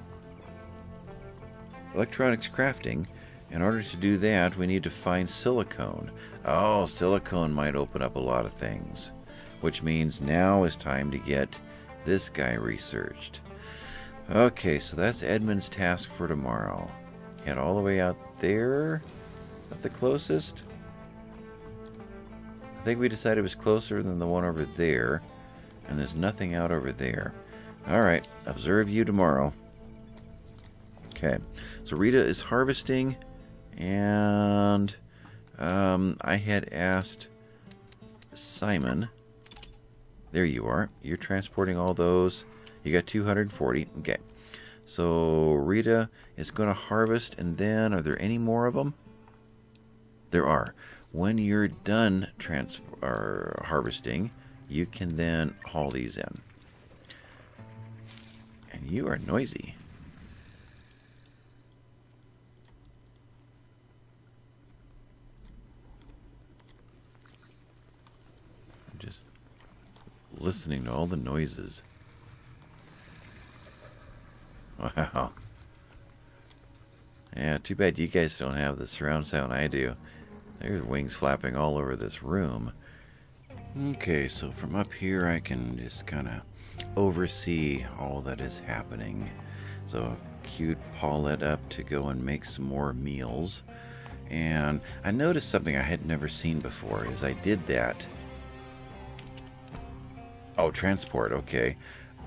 Electronics crafting. In order to do that, we need to find silicone. Oh, silicone might open up a lot of things. Which means now is time to get this guy researched. Okay, so that's Edmund's task for tomorrow. Head all the way out there. At the closest? I think we decided it was closer than the one over there. And there's nothing out over there. Alright, observe you tomorrow. Okay, so Rita is harvesting, and I had asked Simon, there you are, you're transporting all those, you got 240, okay. So Rita is going to harvest, and then are there any more of them? There are. When you're done harvesting, you can then haul these in. And you are noisy. I'm just listening to all the noises. Wow. Yeah, too bad you guys don't have the surround sound I do. There's wings flapping all over this room. Okay, so from up here I can just kind of oversee all that is happening. So I've queued Paulette up to go and make some more meals. And I noticed something I had never seen before as I did that. Oh, transport, okay.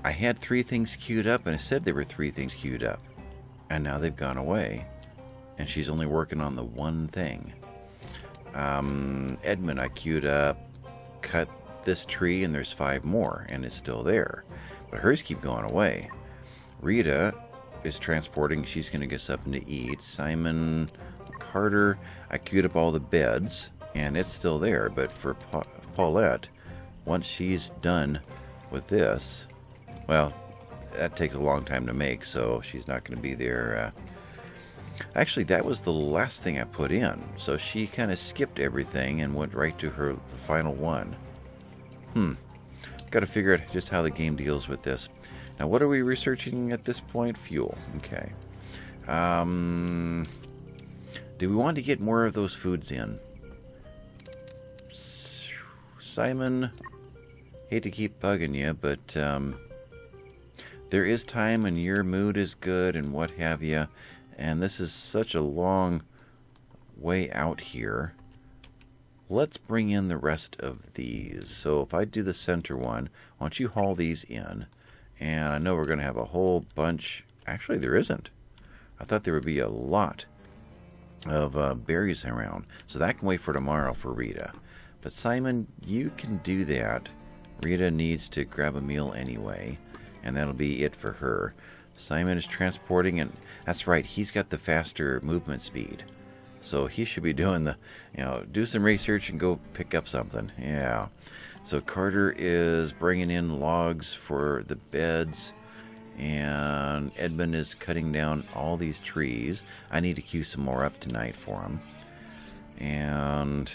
I had three things queued up, and I said there were three things queued up. And now they've gone away. And she's only working on the one thing. Edmund, I queued up, cut this tree, and there's 5 more, and it's still there. But hers keep going away. Rita is transporting. She's going to get something to eat. Simon, Carter, I queued up all the beds, and it's still there. But for Paulette, once she's done with this... Well, that takes a long time to make, so she's not going to be there. Actually, that was the last thing I put in, so she kind of skipped everything and went right to the final one. Got to figure out just how the game deals with this. Now, what are we researching at this point? Fuel. Okay. Do we want to get more of those foods in? Simon, hate to keep bugging you, but... There is time, and your mood is good, and what have you. And this is such a long way out here. Let's bring in the rest of these. So if I do the center one, why don't you haul these in? And I know we're going to have a whole bunch. Actually, there isn't. I thought there would be a lot of berries around. So that can wait for tomorrow for Rita. But Simon, you can do that. Rita needs to grab a meal anyway. And that'll be it for her. Simon is transporting, and that's right, he's got the faster movement speed. So he should be doing the, you know, do some research and go pick up something. Yeah. So Carter is bringing in logs for the beds, and Edmund is cutting down all these trees. I need to queue some more up tonight for him. And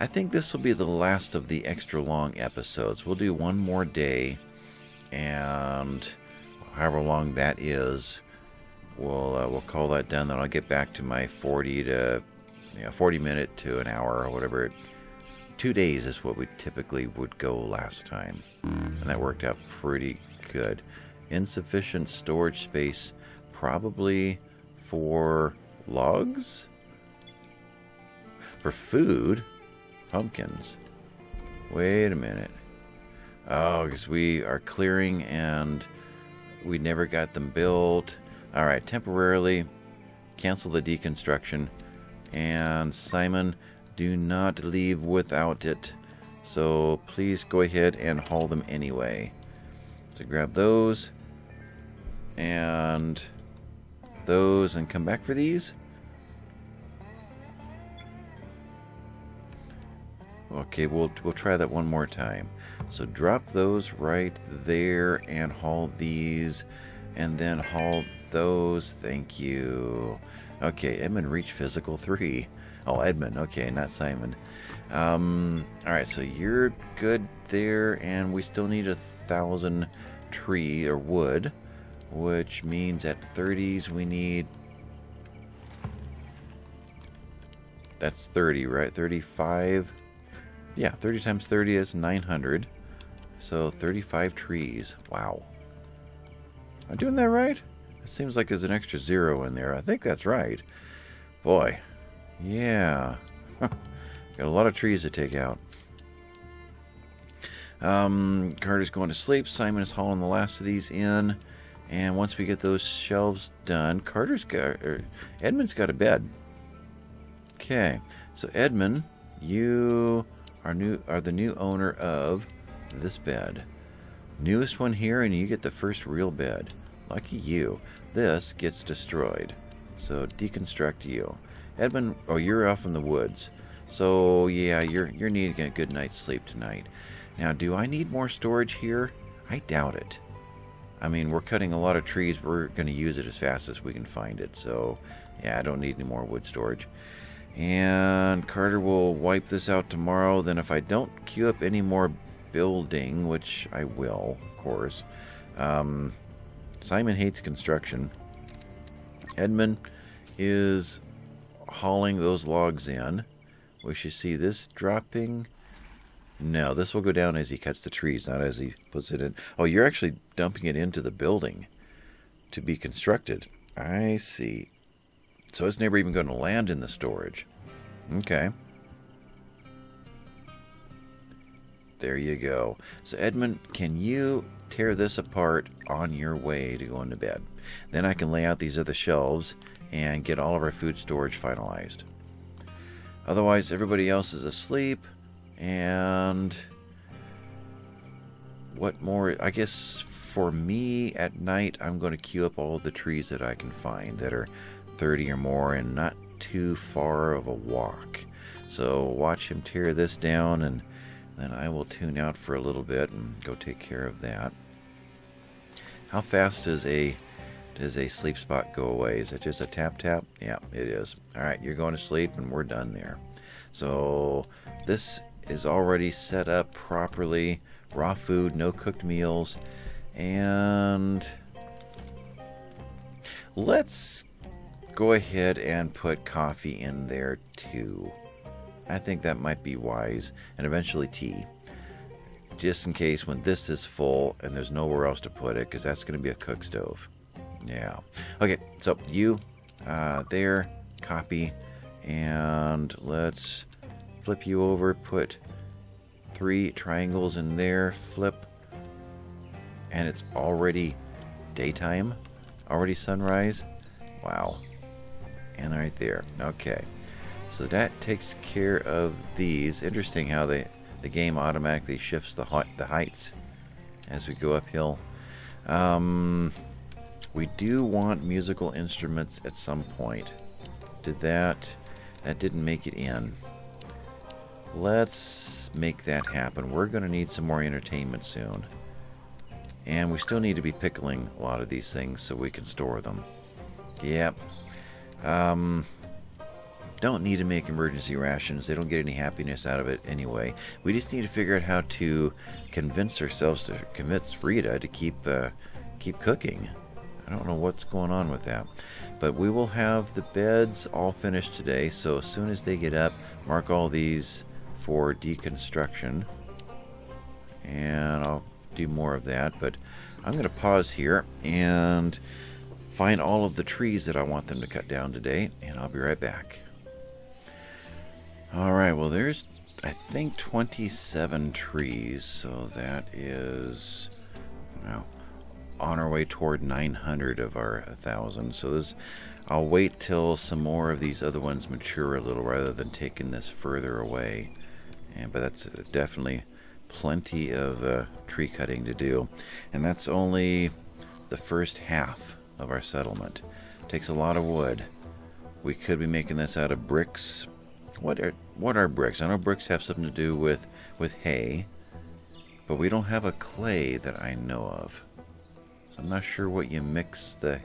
I think this will be the last of the extra long episodes. We'll do one more day. And however long that is, we'll call that done. Then I'll get back to my 40 minute to an hour or whatever. 2 days is what we typically would go last time, and that worked out pretty good. Insufficient storage space, probably for logs, for food, pumpkins. Wait a minute. Oh, because we are clearing and we never got them built. All right, temporarily cancel the deconstruction. And Simon, do not leave without it. So please go ahead and haul them anyway. So grab those and come back for these. Okay, we'll try that one more time. So drop those right there and haul these, and then haul those. Thank you. Okay, Edmund reached physical 3. Oh, Edmund. Okay, not Simon. All right, so you're good there, and we still need 1,000 tree or wood, which means at 30s we need... That's 30, right? 35? Yeah, 30 times 30 is 900. So 35 trees. Wow. Am I doing that right? It seems like there's an extra 0 in there. I think that's right. Boy. Yeah. Got a lot of trees to take out. Carter's going to sleep. Simon is hauling the last of these in. And once we get those shelves done, Edmund's got a bed. Okay. So Edmund, you are the new owner of this bed. Newest one here, and you get the first real bed. Lucky you. This gets destroyed. So deconstruct you. Edmund, oh, you're off in the woods. So yeah, you're needing a good night's sleep tonight. Now, do I need more storage here? I doubt it. I mean, we're cutting a lot of trees, but we're going to use it as fast as we can find it. So yeah, I don't need any more wood storage. And Carter will wipe this out tomorrow. Then if I don't queue up any more building, which I will, of course. Simon hates construction. Edmund is hauling those logs in. We should see this dropping. No, this will go down as he cuts the trees, not as he puts it in. Oh, you're actually dumping it into the building to be constructed. I see. So it's never even going to land in the storage. Okay. There you go. So Edmund, can you tear this apart on your way to going to bed? Then I can lay out these other shelves and get all of our food storage finalized. Otherwise, everybody else is asleep. And what more? I guess for me at night, I'm going to queue up all of the trees that I can find that are 30 or more and not too far of a walk. So watch him tear this down, and then I will tune out for a little bit and go take care of that. How fast does a sleep spot go away? Is it just a tap tap? Yeah, it is. All right, you're going to sleep, and we're done there. So this is already set up properly. Raw food, no cooked meals. And let's go ahead and put coffee in there too. I think that might be wise. And eventually tea. Just in case when this is full and there's nowhere else to put it, because that's going to be a cook stove. Yeah. Okay, so you, there, copy. And let's flip you over, put 3 triangles in there, flip, and it's already daytime, already sunrise. Wow. And right there. Okay, so that takes care of these. Interesting how the game automatically shifts the heights as we go uphill. We do want musical instruments at some point. Did that didn't make it in. Let's make that happen. We're going to need some more entertainment soon. And we still need to be pickling a lot of these things so we can store them. Yep. Don't need to make emergency rations. They don't get any happiness out of it anyway. We just need to figure out how to convince ourselves to convince Rita to keep cooking. I don't know what's going on with that. But we will have the beds all finished today, so as soon as they get up, mark all these for deconstruction. And I'll do more of that, but I'm going to pause here and find all of the trees that I want them to cut down today, and I'll be right back. Alright, well there's, I think, 27 trees, so that is, you know, on our way toward 900 of our 1,000. So this, I'll wait till some more of these other ones mature a little rather than taking this further away. And but that's definitely plenty of tree cutting to do, and that's only the first half of our settlement. It takes a lot of wood. We could be making this out of bricks. What are bricks? I know bricks have something to do with hay, but we don't have a clay that I know of. I'm not sure what you mix the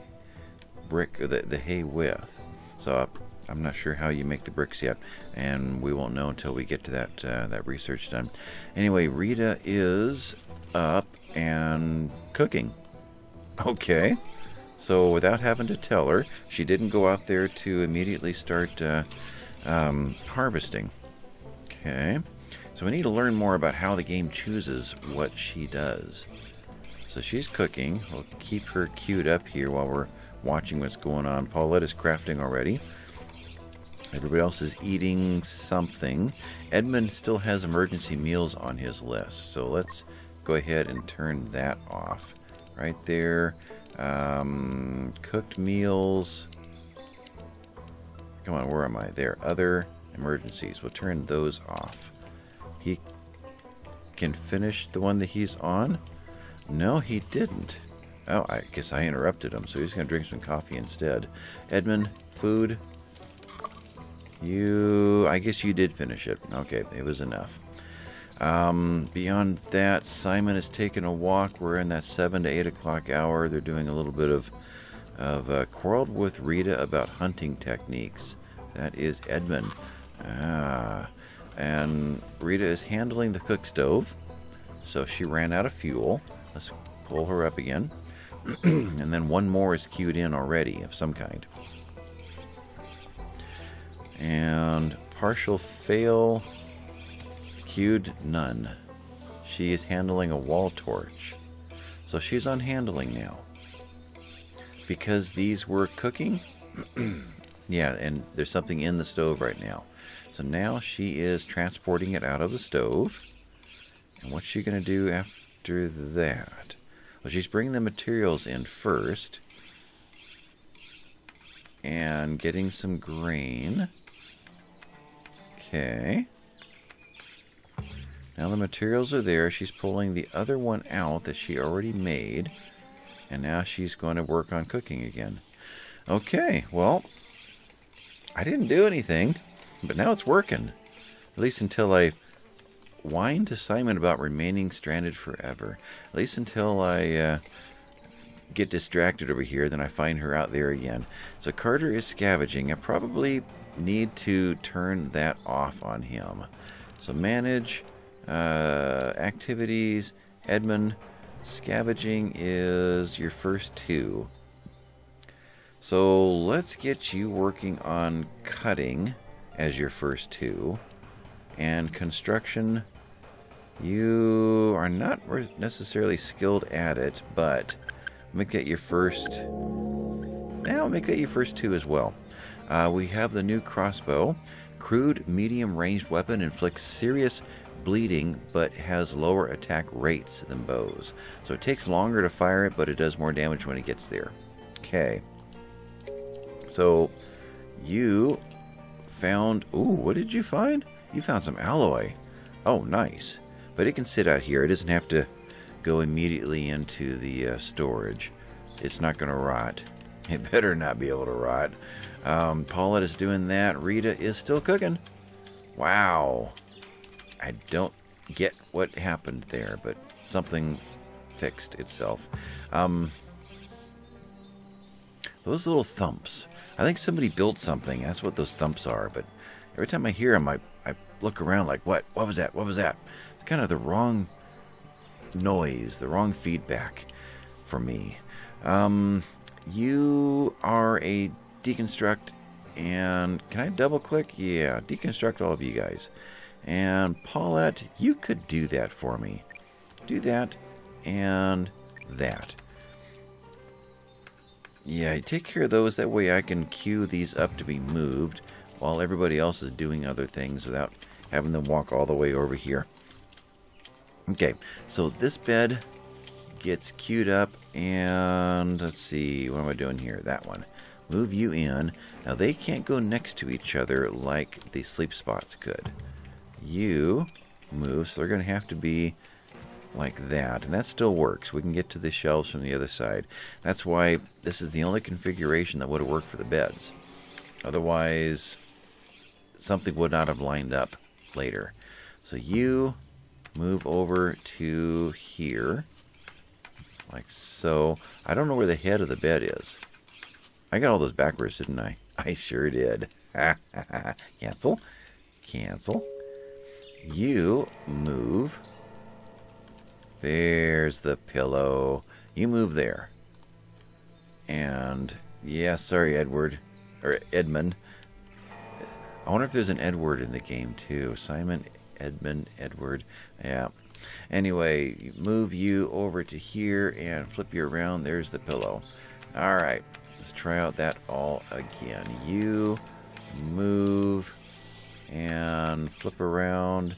brick or the hay with, so I'm not sure how you make the bricks yet, and we won't know until we get to that research done. Anyway, Rita is up and cooking. Okay, so without having to tell her, she didn't go out there to immediately start harvesting. Okay, so we need to learn more about how the game chooses what she does. So she's cooking. We'll keep her queued up here while we're watching what's going on. Paulette is crafting already. Everybody else is eating something. Edmund still has emergency meals on his list. So let's go ahead and turn that off. Right there. Cooked meals. Come on, where am I? There. Other emergencies. We'll turn those off. He can finish the one that he's on. No, he didn't. Oh, I guess I interrupted him, so he's going to drink some coffee instead. Edmund, food. You... I guess you did finish it. Okay, it was enough. Beyond that, Simon has taken a walk. We're in that 7 to 8 o'clock hour. They're doing a little bit of quarreled with Rita about hunting techniques. That is Edmund. Ah. And Rita is handling the cook stove. So she ran out of fuel. Let's pull her up again. And then one more is queued in already of some kind. And partial fail, queued none. She is handling a wall torch. So she's on handling now. Because these were cooking? Yeah, and there's something in the stove right now. So now she is transporting it out of the stove. And what's she going to do after that? Well, she's bringing the materials in first. And getting some grain. Okay. Now the materials are there. She's pulling the other one out that she already made. And now she's going to work on cooking again. Okay, well, I didn't do anything. But now it's working. At least until I whined to Simon about remaining stranded forever. At least until I get distracted over here, then I find her out there again. So Carter is scavenging. I probably need to turn that off on him. So manage, activities, Edmund, scavenging is your first two. So let's get you working on cutting as your first two. And construction, you are not necessarily skilled at it, but make that your first. Now make that your first two as well. We have the new crossbow. Crude medium ranged weapon inflicts serious bleeding, but has lower attack rates than bows. So it takes longer to fire it, but it does more damage when it gets there. Okay. So you found... Ooh, what did you find? You found some alloy. Oh, nice. But it can sit out here. It doesn't have to go immediately into the storage. It's not going to rot. It better not be able to rot. Paulette is doing that. Rita is still cooking. Wow. I don't get what happened there, but something fixed itself. Those little thumps. I think somebody built something. That's what those thumps are. But every time I hear them, I look around like, what? What was that? What was that? It's kind of the wrong... noise, the wrong feedback for me. You are a deconstruct, and can I double click? Yeah, deconstruct all of you guys. And Paulette, you could do that for me. Do that and that. Yeah, take care of those. That way I can queue these up to be moved while everybody else is doing other things without having them walk all the way over here. Okay, so this bed gets queued up, and let's see, what am I doing here? That one. Move you in. Now, they can't go next to each other like the sleep spots could. You move, so they're going to have to be like that, and that still works. We can get to the shelves from the other side. That's why this is the only configuration that would have worked for the beds. Otherwise, something would not have lined up later. So you... move over to here, like so. I don't know where the head of the bed is. I got all those backwards, didn't I? I sure did. Cancel. Cancel. You move. There's the pillow. You move there. And, yeah, sorry, Edward. Or Edmund. I wonder if there's an Edward in the game, too. Simon... Edmund, Edward, yeah. Anyway, move you over to here and flip you around. There's the pillow. All right, let's try out that all again. You move and flip around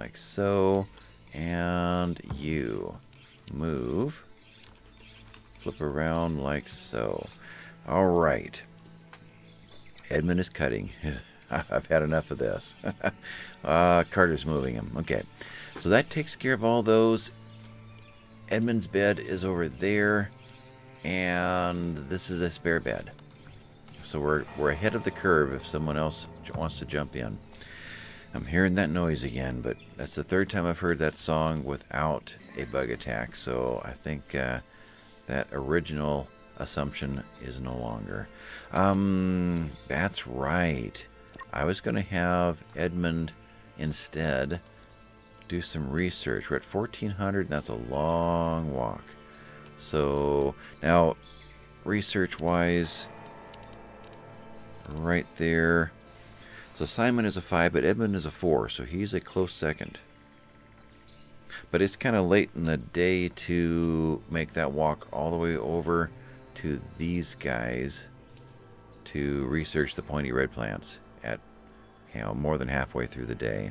like so. And you move, flip around like so. All right. Edmund is cutting. I've had enough of this. Carter's moving him. Okay. So that takes care of all those. Edmund's bed is over there. And this is a spare bed. So we're ahead of the curve if someone else wants to jump in. I'm hearing that noise again, but that's the third time I've heard that song without a bug attack. So I think that original assumption is no longer. That's right. I was going to have Edmund instead do some research. We're at 1400. And that's a long walk. So now research wise, right there. So Simon is a 5, but Edmund is a 4, so he's a close second. But it's kind of late in the day to make that walk all the way over to these guys to research the pointy red plants at, you know, more than halfway through the day.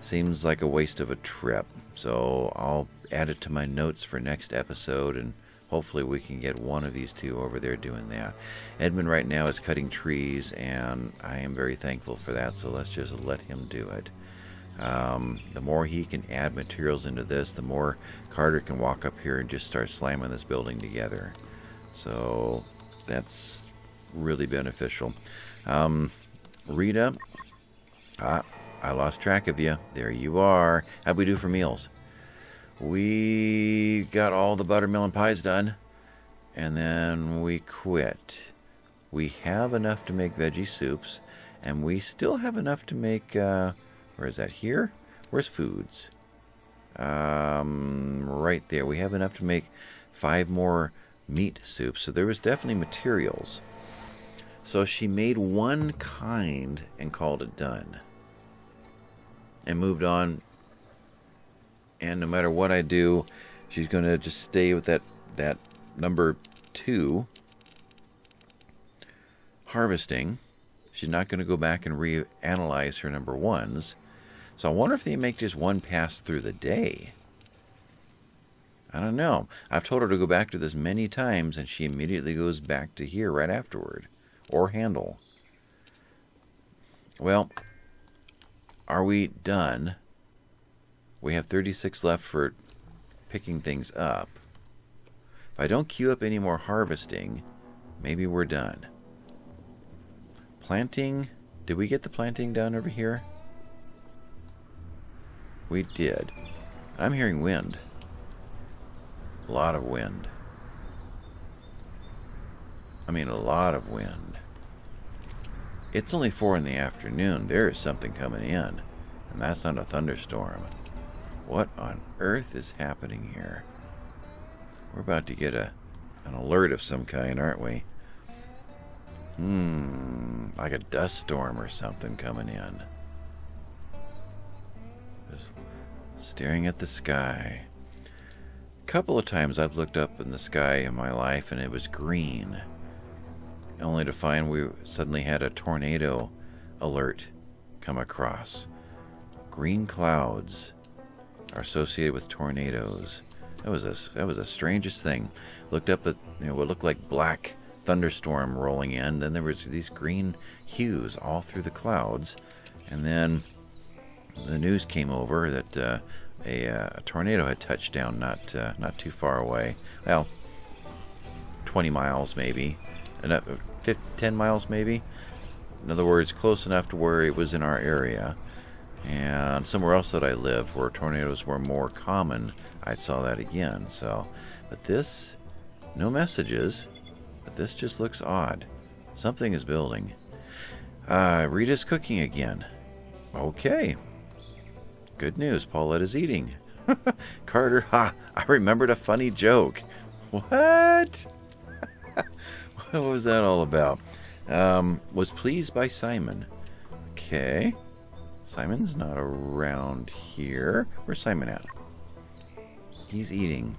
Seems like a waste of a trip, so I'll add it to my notes for next episode, and hopefully we can get one of these two over there doing that. Edmund right now is cutting trees, and I am very thankful for that, so let's just let him do it. The more he can add materials into this, the more Carter can walk up here and just start slamming this building together. So that's really beneficial. Rita, I lost track of you. There you are. How'd we do for meals? We got all the buttermelon pies done, and then we quit. We have enough to make veggie soups, and we still have enough to make, where is that, here? Where's foods? Right there. We have enough to make 5 more meat soups, so there was definitely materials. So she made one kind and called it done, and moved on. And no matter what I do, she's going to just stay with that number 2 harvesting. She's not going to go back and reanalyze her number 1s. So I wonder if they make just one pass through the day. I don't know. I've told her to go back to this many times, and she immediately goes back to here right afterward. Or handle. Well, are we done? We have 36 left for picking things up. If I don't queue up any more harvesting, maybe we're done. Planting. Did we get the planting done over here? We did. I'm hearing wind. A lot of wind. I mean, a lot of wind. It's only 4 in the afternoon. There is something coming in. And that's not a thunderstorm. What on earth is happening here? We're about to get an alert of some kind, aren't we? Like a dust storm or something coming in. Just staring at the sky. A couple of times I've looked up in the sky in my life and it was green, only to find we suddenly had a tornado alert come across. Green clouds are associated with tornadoes. That was the strangest thing. Looked up at, you know, what looked like black thunderstorm rolling in. Then there was these green hues all through the clouds, and then the news came over that a tornado had touched down not too far away. Well, 20 miles maybe, enough, 10 miles maybe. In other words, close enough to where it was in our area. And somewhere else that I lived where tornadoes were more common, I saw that again. So, but this, no messages, but this just looks odd. Something is building. Rita's cooking again. Okay. Good news, Paulette is eating. Carter, I remembered a funny joke. What? What was that all about? Was pleased by Simon. Okay. Simon's not around here. Where's Simon at? He's eating.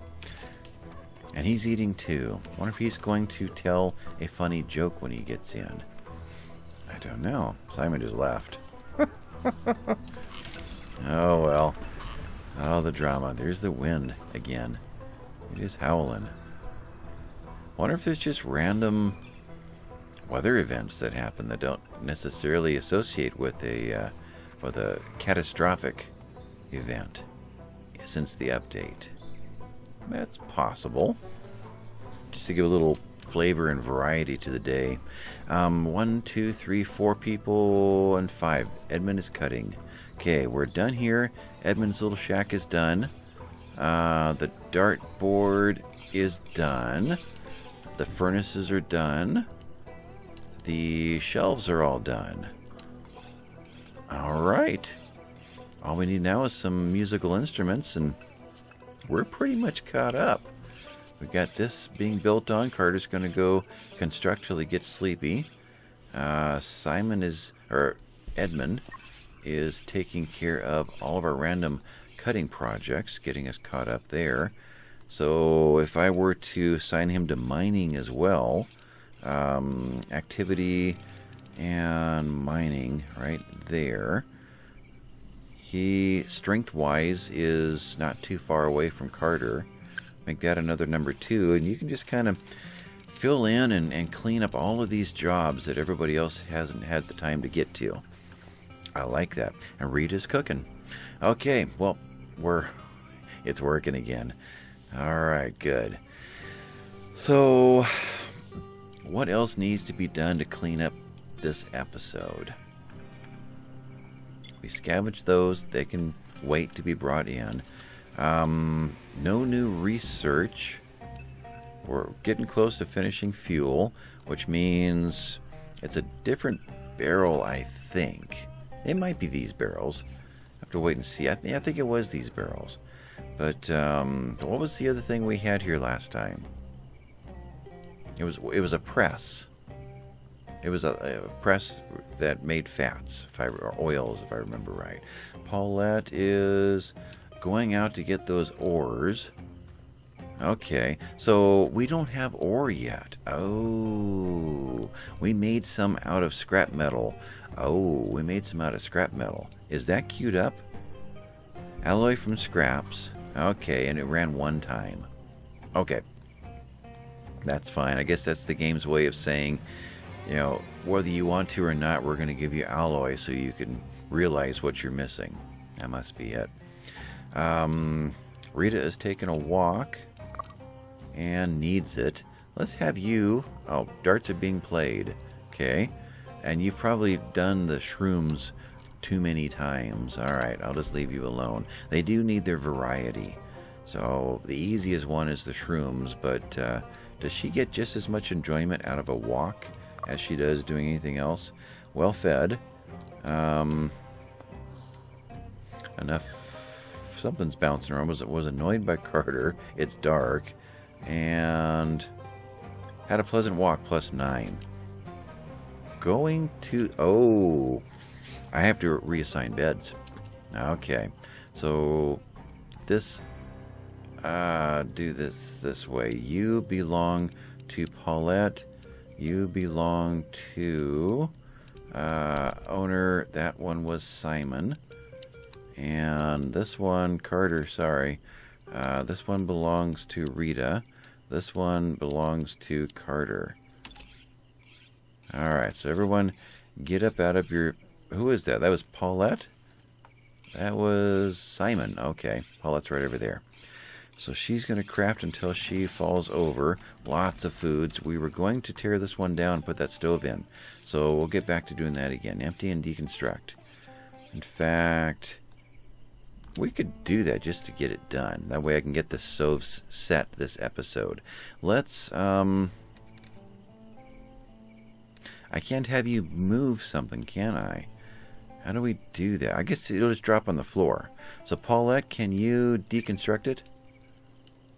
And he's eating too. I wonder if he's going to tell a funny joke when he gets in. I don't know. Simon just left. Oh well. Oh, the drama. There's the wind again. It is howling. I wonder if there's just random weather events that happen that don't necessarily associate with a catastrophic event since the update. That's possible. Just just to give a little flavor and variety to the day. 1, 2, 3, 4 people and 5. Edmund is cutting. Okay, we're done here. Edmund's little shack is done. The dartboard is done. The furnaces are done. The shelves are all done. Alright. All we need now is some musical instruments, and we're pretty much caught up. We got this being built on. Carter's going to go construct till he gets sleepy. Edmund is taking care of all of our random cutting projects, getting us caught up there. So if I were to assign him to mining as well, activity and mining right there. He, strength-wise, is not too far away from Carter. Make that another number 2, and you can just kind of fill in and clean up all of these jobs that everybody else hasn't had the time to get to. I like that. And Rita's cooking. Okay, well, it's working again. All right, good. So, what else needs to be done to clean up this episode? We scavenge those. They can wait to be brought in. No new research. We're getting close to finishing fuel, which means it's a different barrel, I think. It might be these barrels. I have to wait and see. I think it was these barrels. But what was the other thing we had here last time? It was a press. It was a press that made fats, or oils, if I remember right. Paulette is going out to get those ores. Okay, so we don't have ore yet. Oh, we made some out of scrap metal. Is that queued up? Alloy from scraps. Okay, and it ran 1 time. Okay, that's fine. I guess that's the game's way of saying, you know, whether you want to or not, we're going to give you alloy so you can realize what you're missing. That must be it. Rita is taking a walk and needs it. Let's have you... Oh, darts are being played. Okay. And you've probably done the shrooms too many times. Alright, I'll just leave you alone. They do need their variety. So, the easiest one is the shrooms, but does she get just as much enjoyment out of a walk as she does doing anything else? Well fed. Enough... Something's bouncing around. Was annoyed by Carter. It's dark. And had a pleasant walk, +9. Going to... Oh, I have to reassign beds. Okay. So this... do this way. You belong to Paulette. You belong to... owner. That one was Simon. And this one, Carter, sorry. This one belongs to Rita. This one belongs to Carter. Alright, so everyone get up out of your... Who is that? That was Paulette? That was Simon. Okay, Paulette's right over there. So she's going to craft until she falls over. Lots of foods. We were going to tear this one down and put that stove in. So we'll get back to doing that again. Empty and deconstruct. In fact... We could do that just to get it done. That way I can get the stoves set this episode. Let's, I can't have you move something, can I? How do we do that? I guess it'll just drop on the floor. So, Paulette, can you deconstruct it?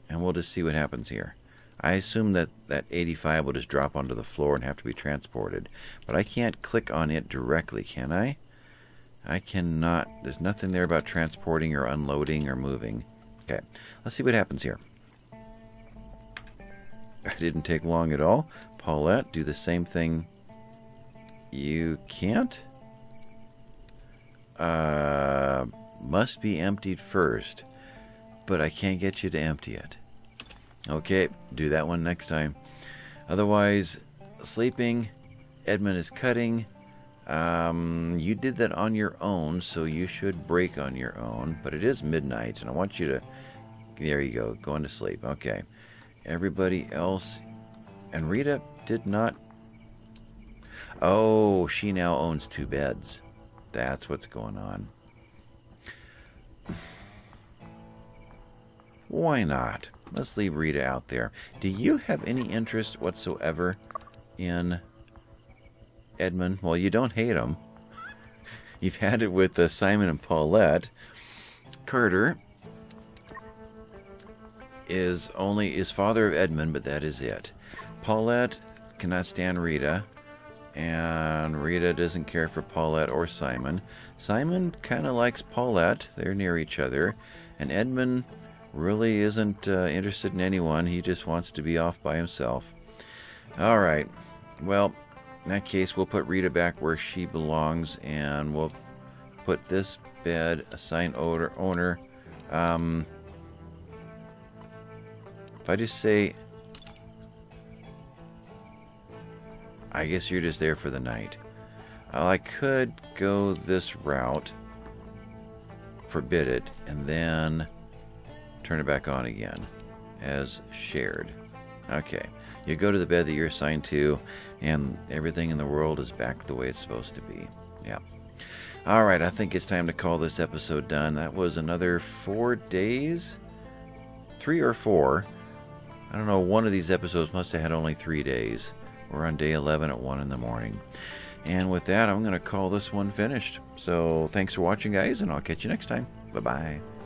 And we'll just see what happens here. I assume that that 85 will just drop onto the floor and have to be transported. But I can't click on it directly, can I? I cannot. There's nothing there about transporting or unloading or moving. Okay, let's see what happens here. It didn't take long at all. Paulette, do the same thing. You can't? Must be emptied first. But I can't get you to empty it. Okay, do that one next time. Otherwise, sleeping. Edmund is cutting. You did that on your own, so you should break on your own, but it is midnight, and I want you to, there you go, going to sleep. Okay, everybody else And Rita did not... Oh, she now owns 2 beds. That's what's going on. Why not? Let's leave Rita out there. Do you have any interest whatsoever in Edmund? Well, you don't hate him. You've had it with Simon and Paulette. Carter is father of Edmund, but that is it. Paulette cannot stand Rita, and Rita doesn't care for Paulette or Simon. Simon kind of likes Paulette. They're near each other. And Edmund really isn't interested in anyone. He just wants to be off by himself. All right. Well, in that case, we'll put Rita back where she belongs, and we'll put this bed, assign owner. If I just say... I guess you're just there for the night. I could go this route, forbid it, and then turn it back on again as shared. Okay, you go to the bed that you're assigned to, and everything in the world is back the way it's supposed to be. Yeah. All right, I think it's time to call this episode done. That was another 4 days, 3 or 4. I don't know, one of these episodes must have had only 3 days. We're on day 11 at 1 in the morning. And with that, I'm going to call this one finished. So thanks for watching, guys, and I'll catch you next time. Bye-bye.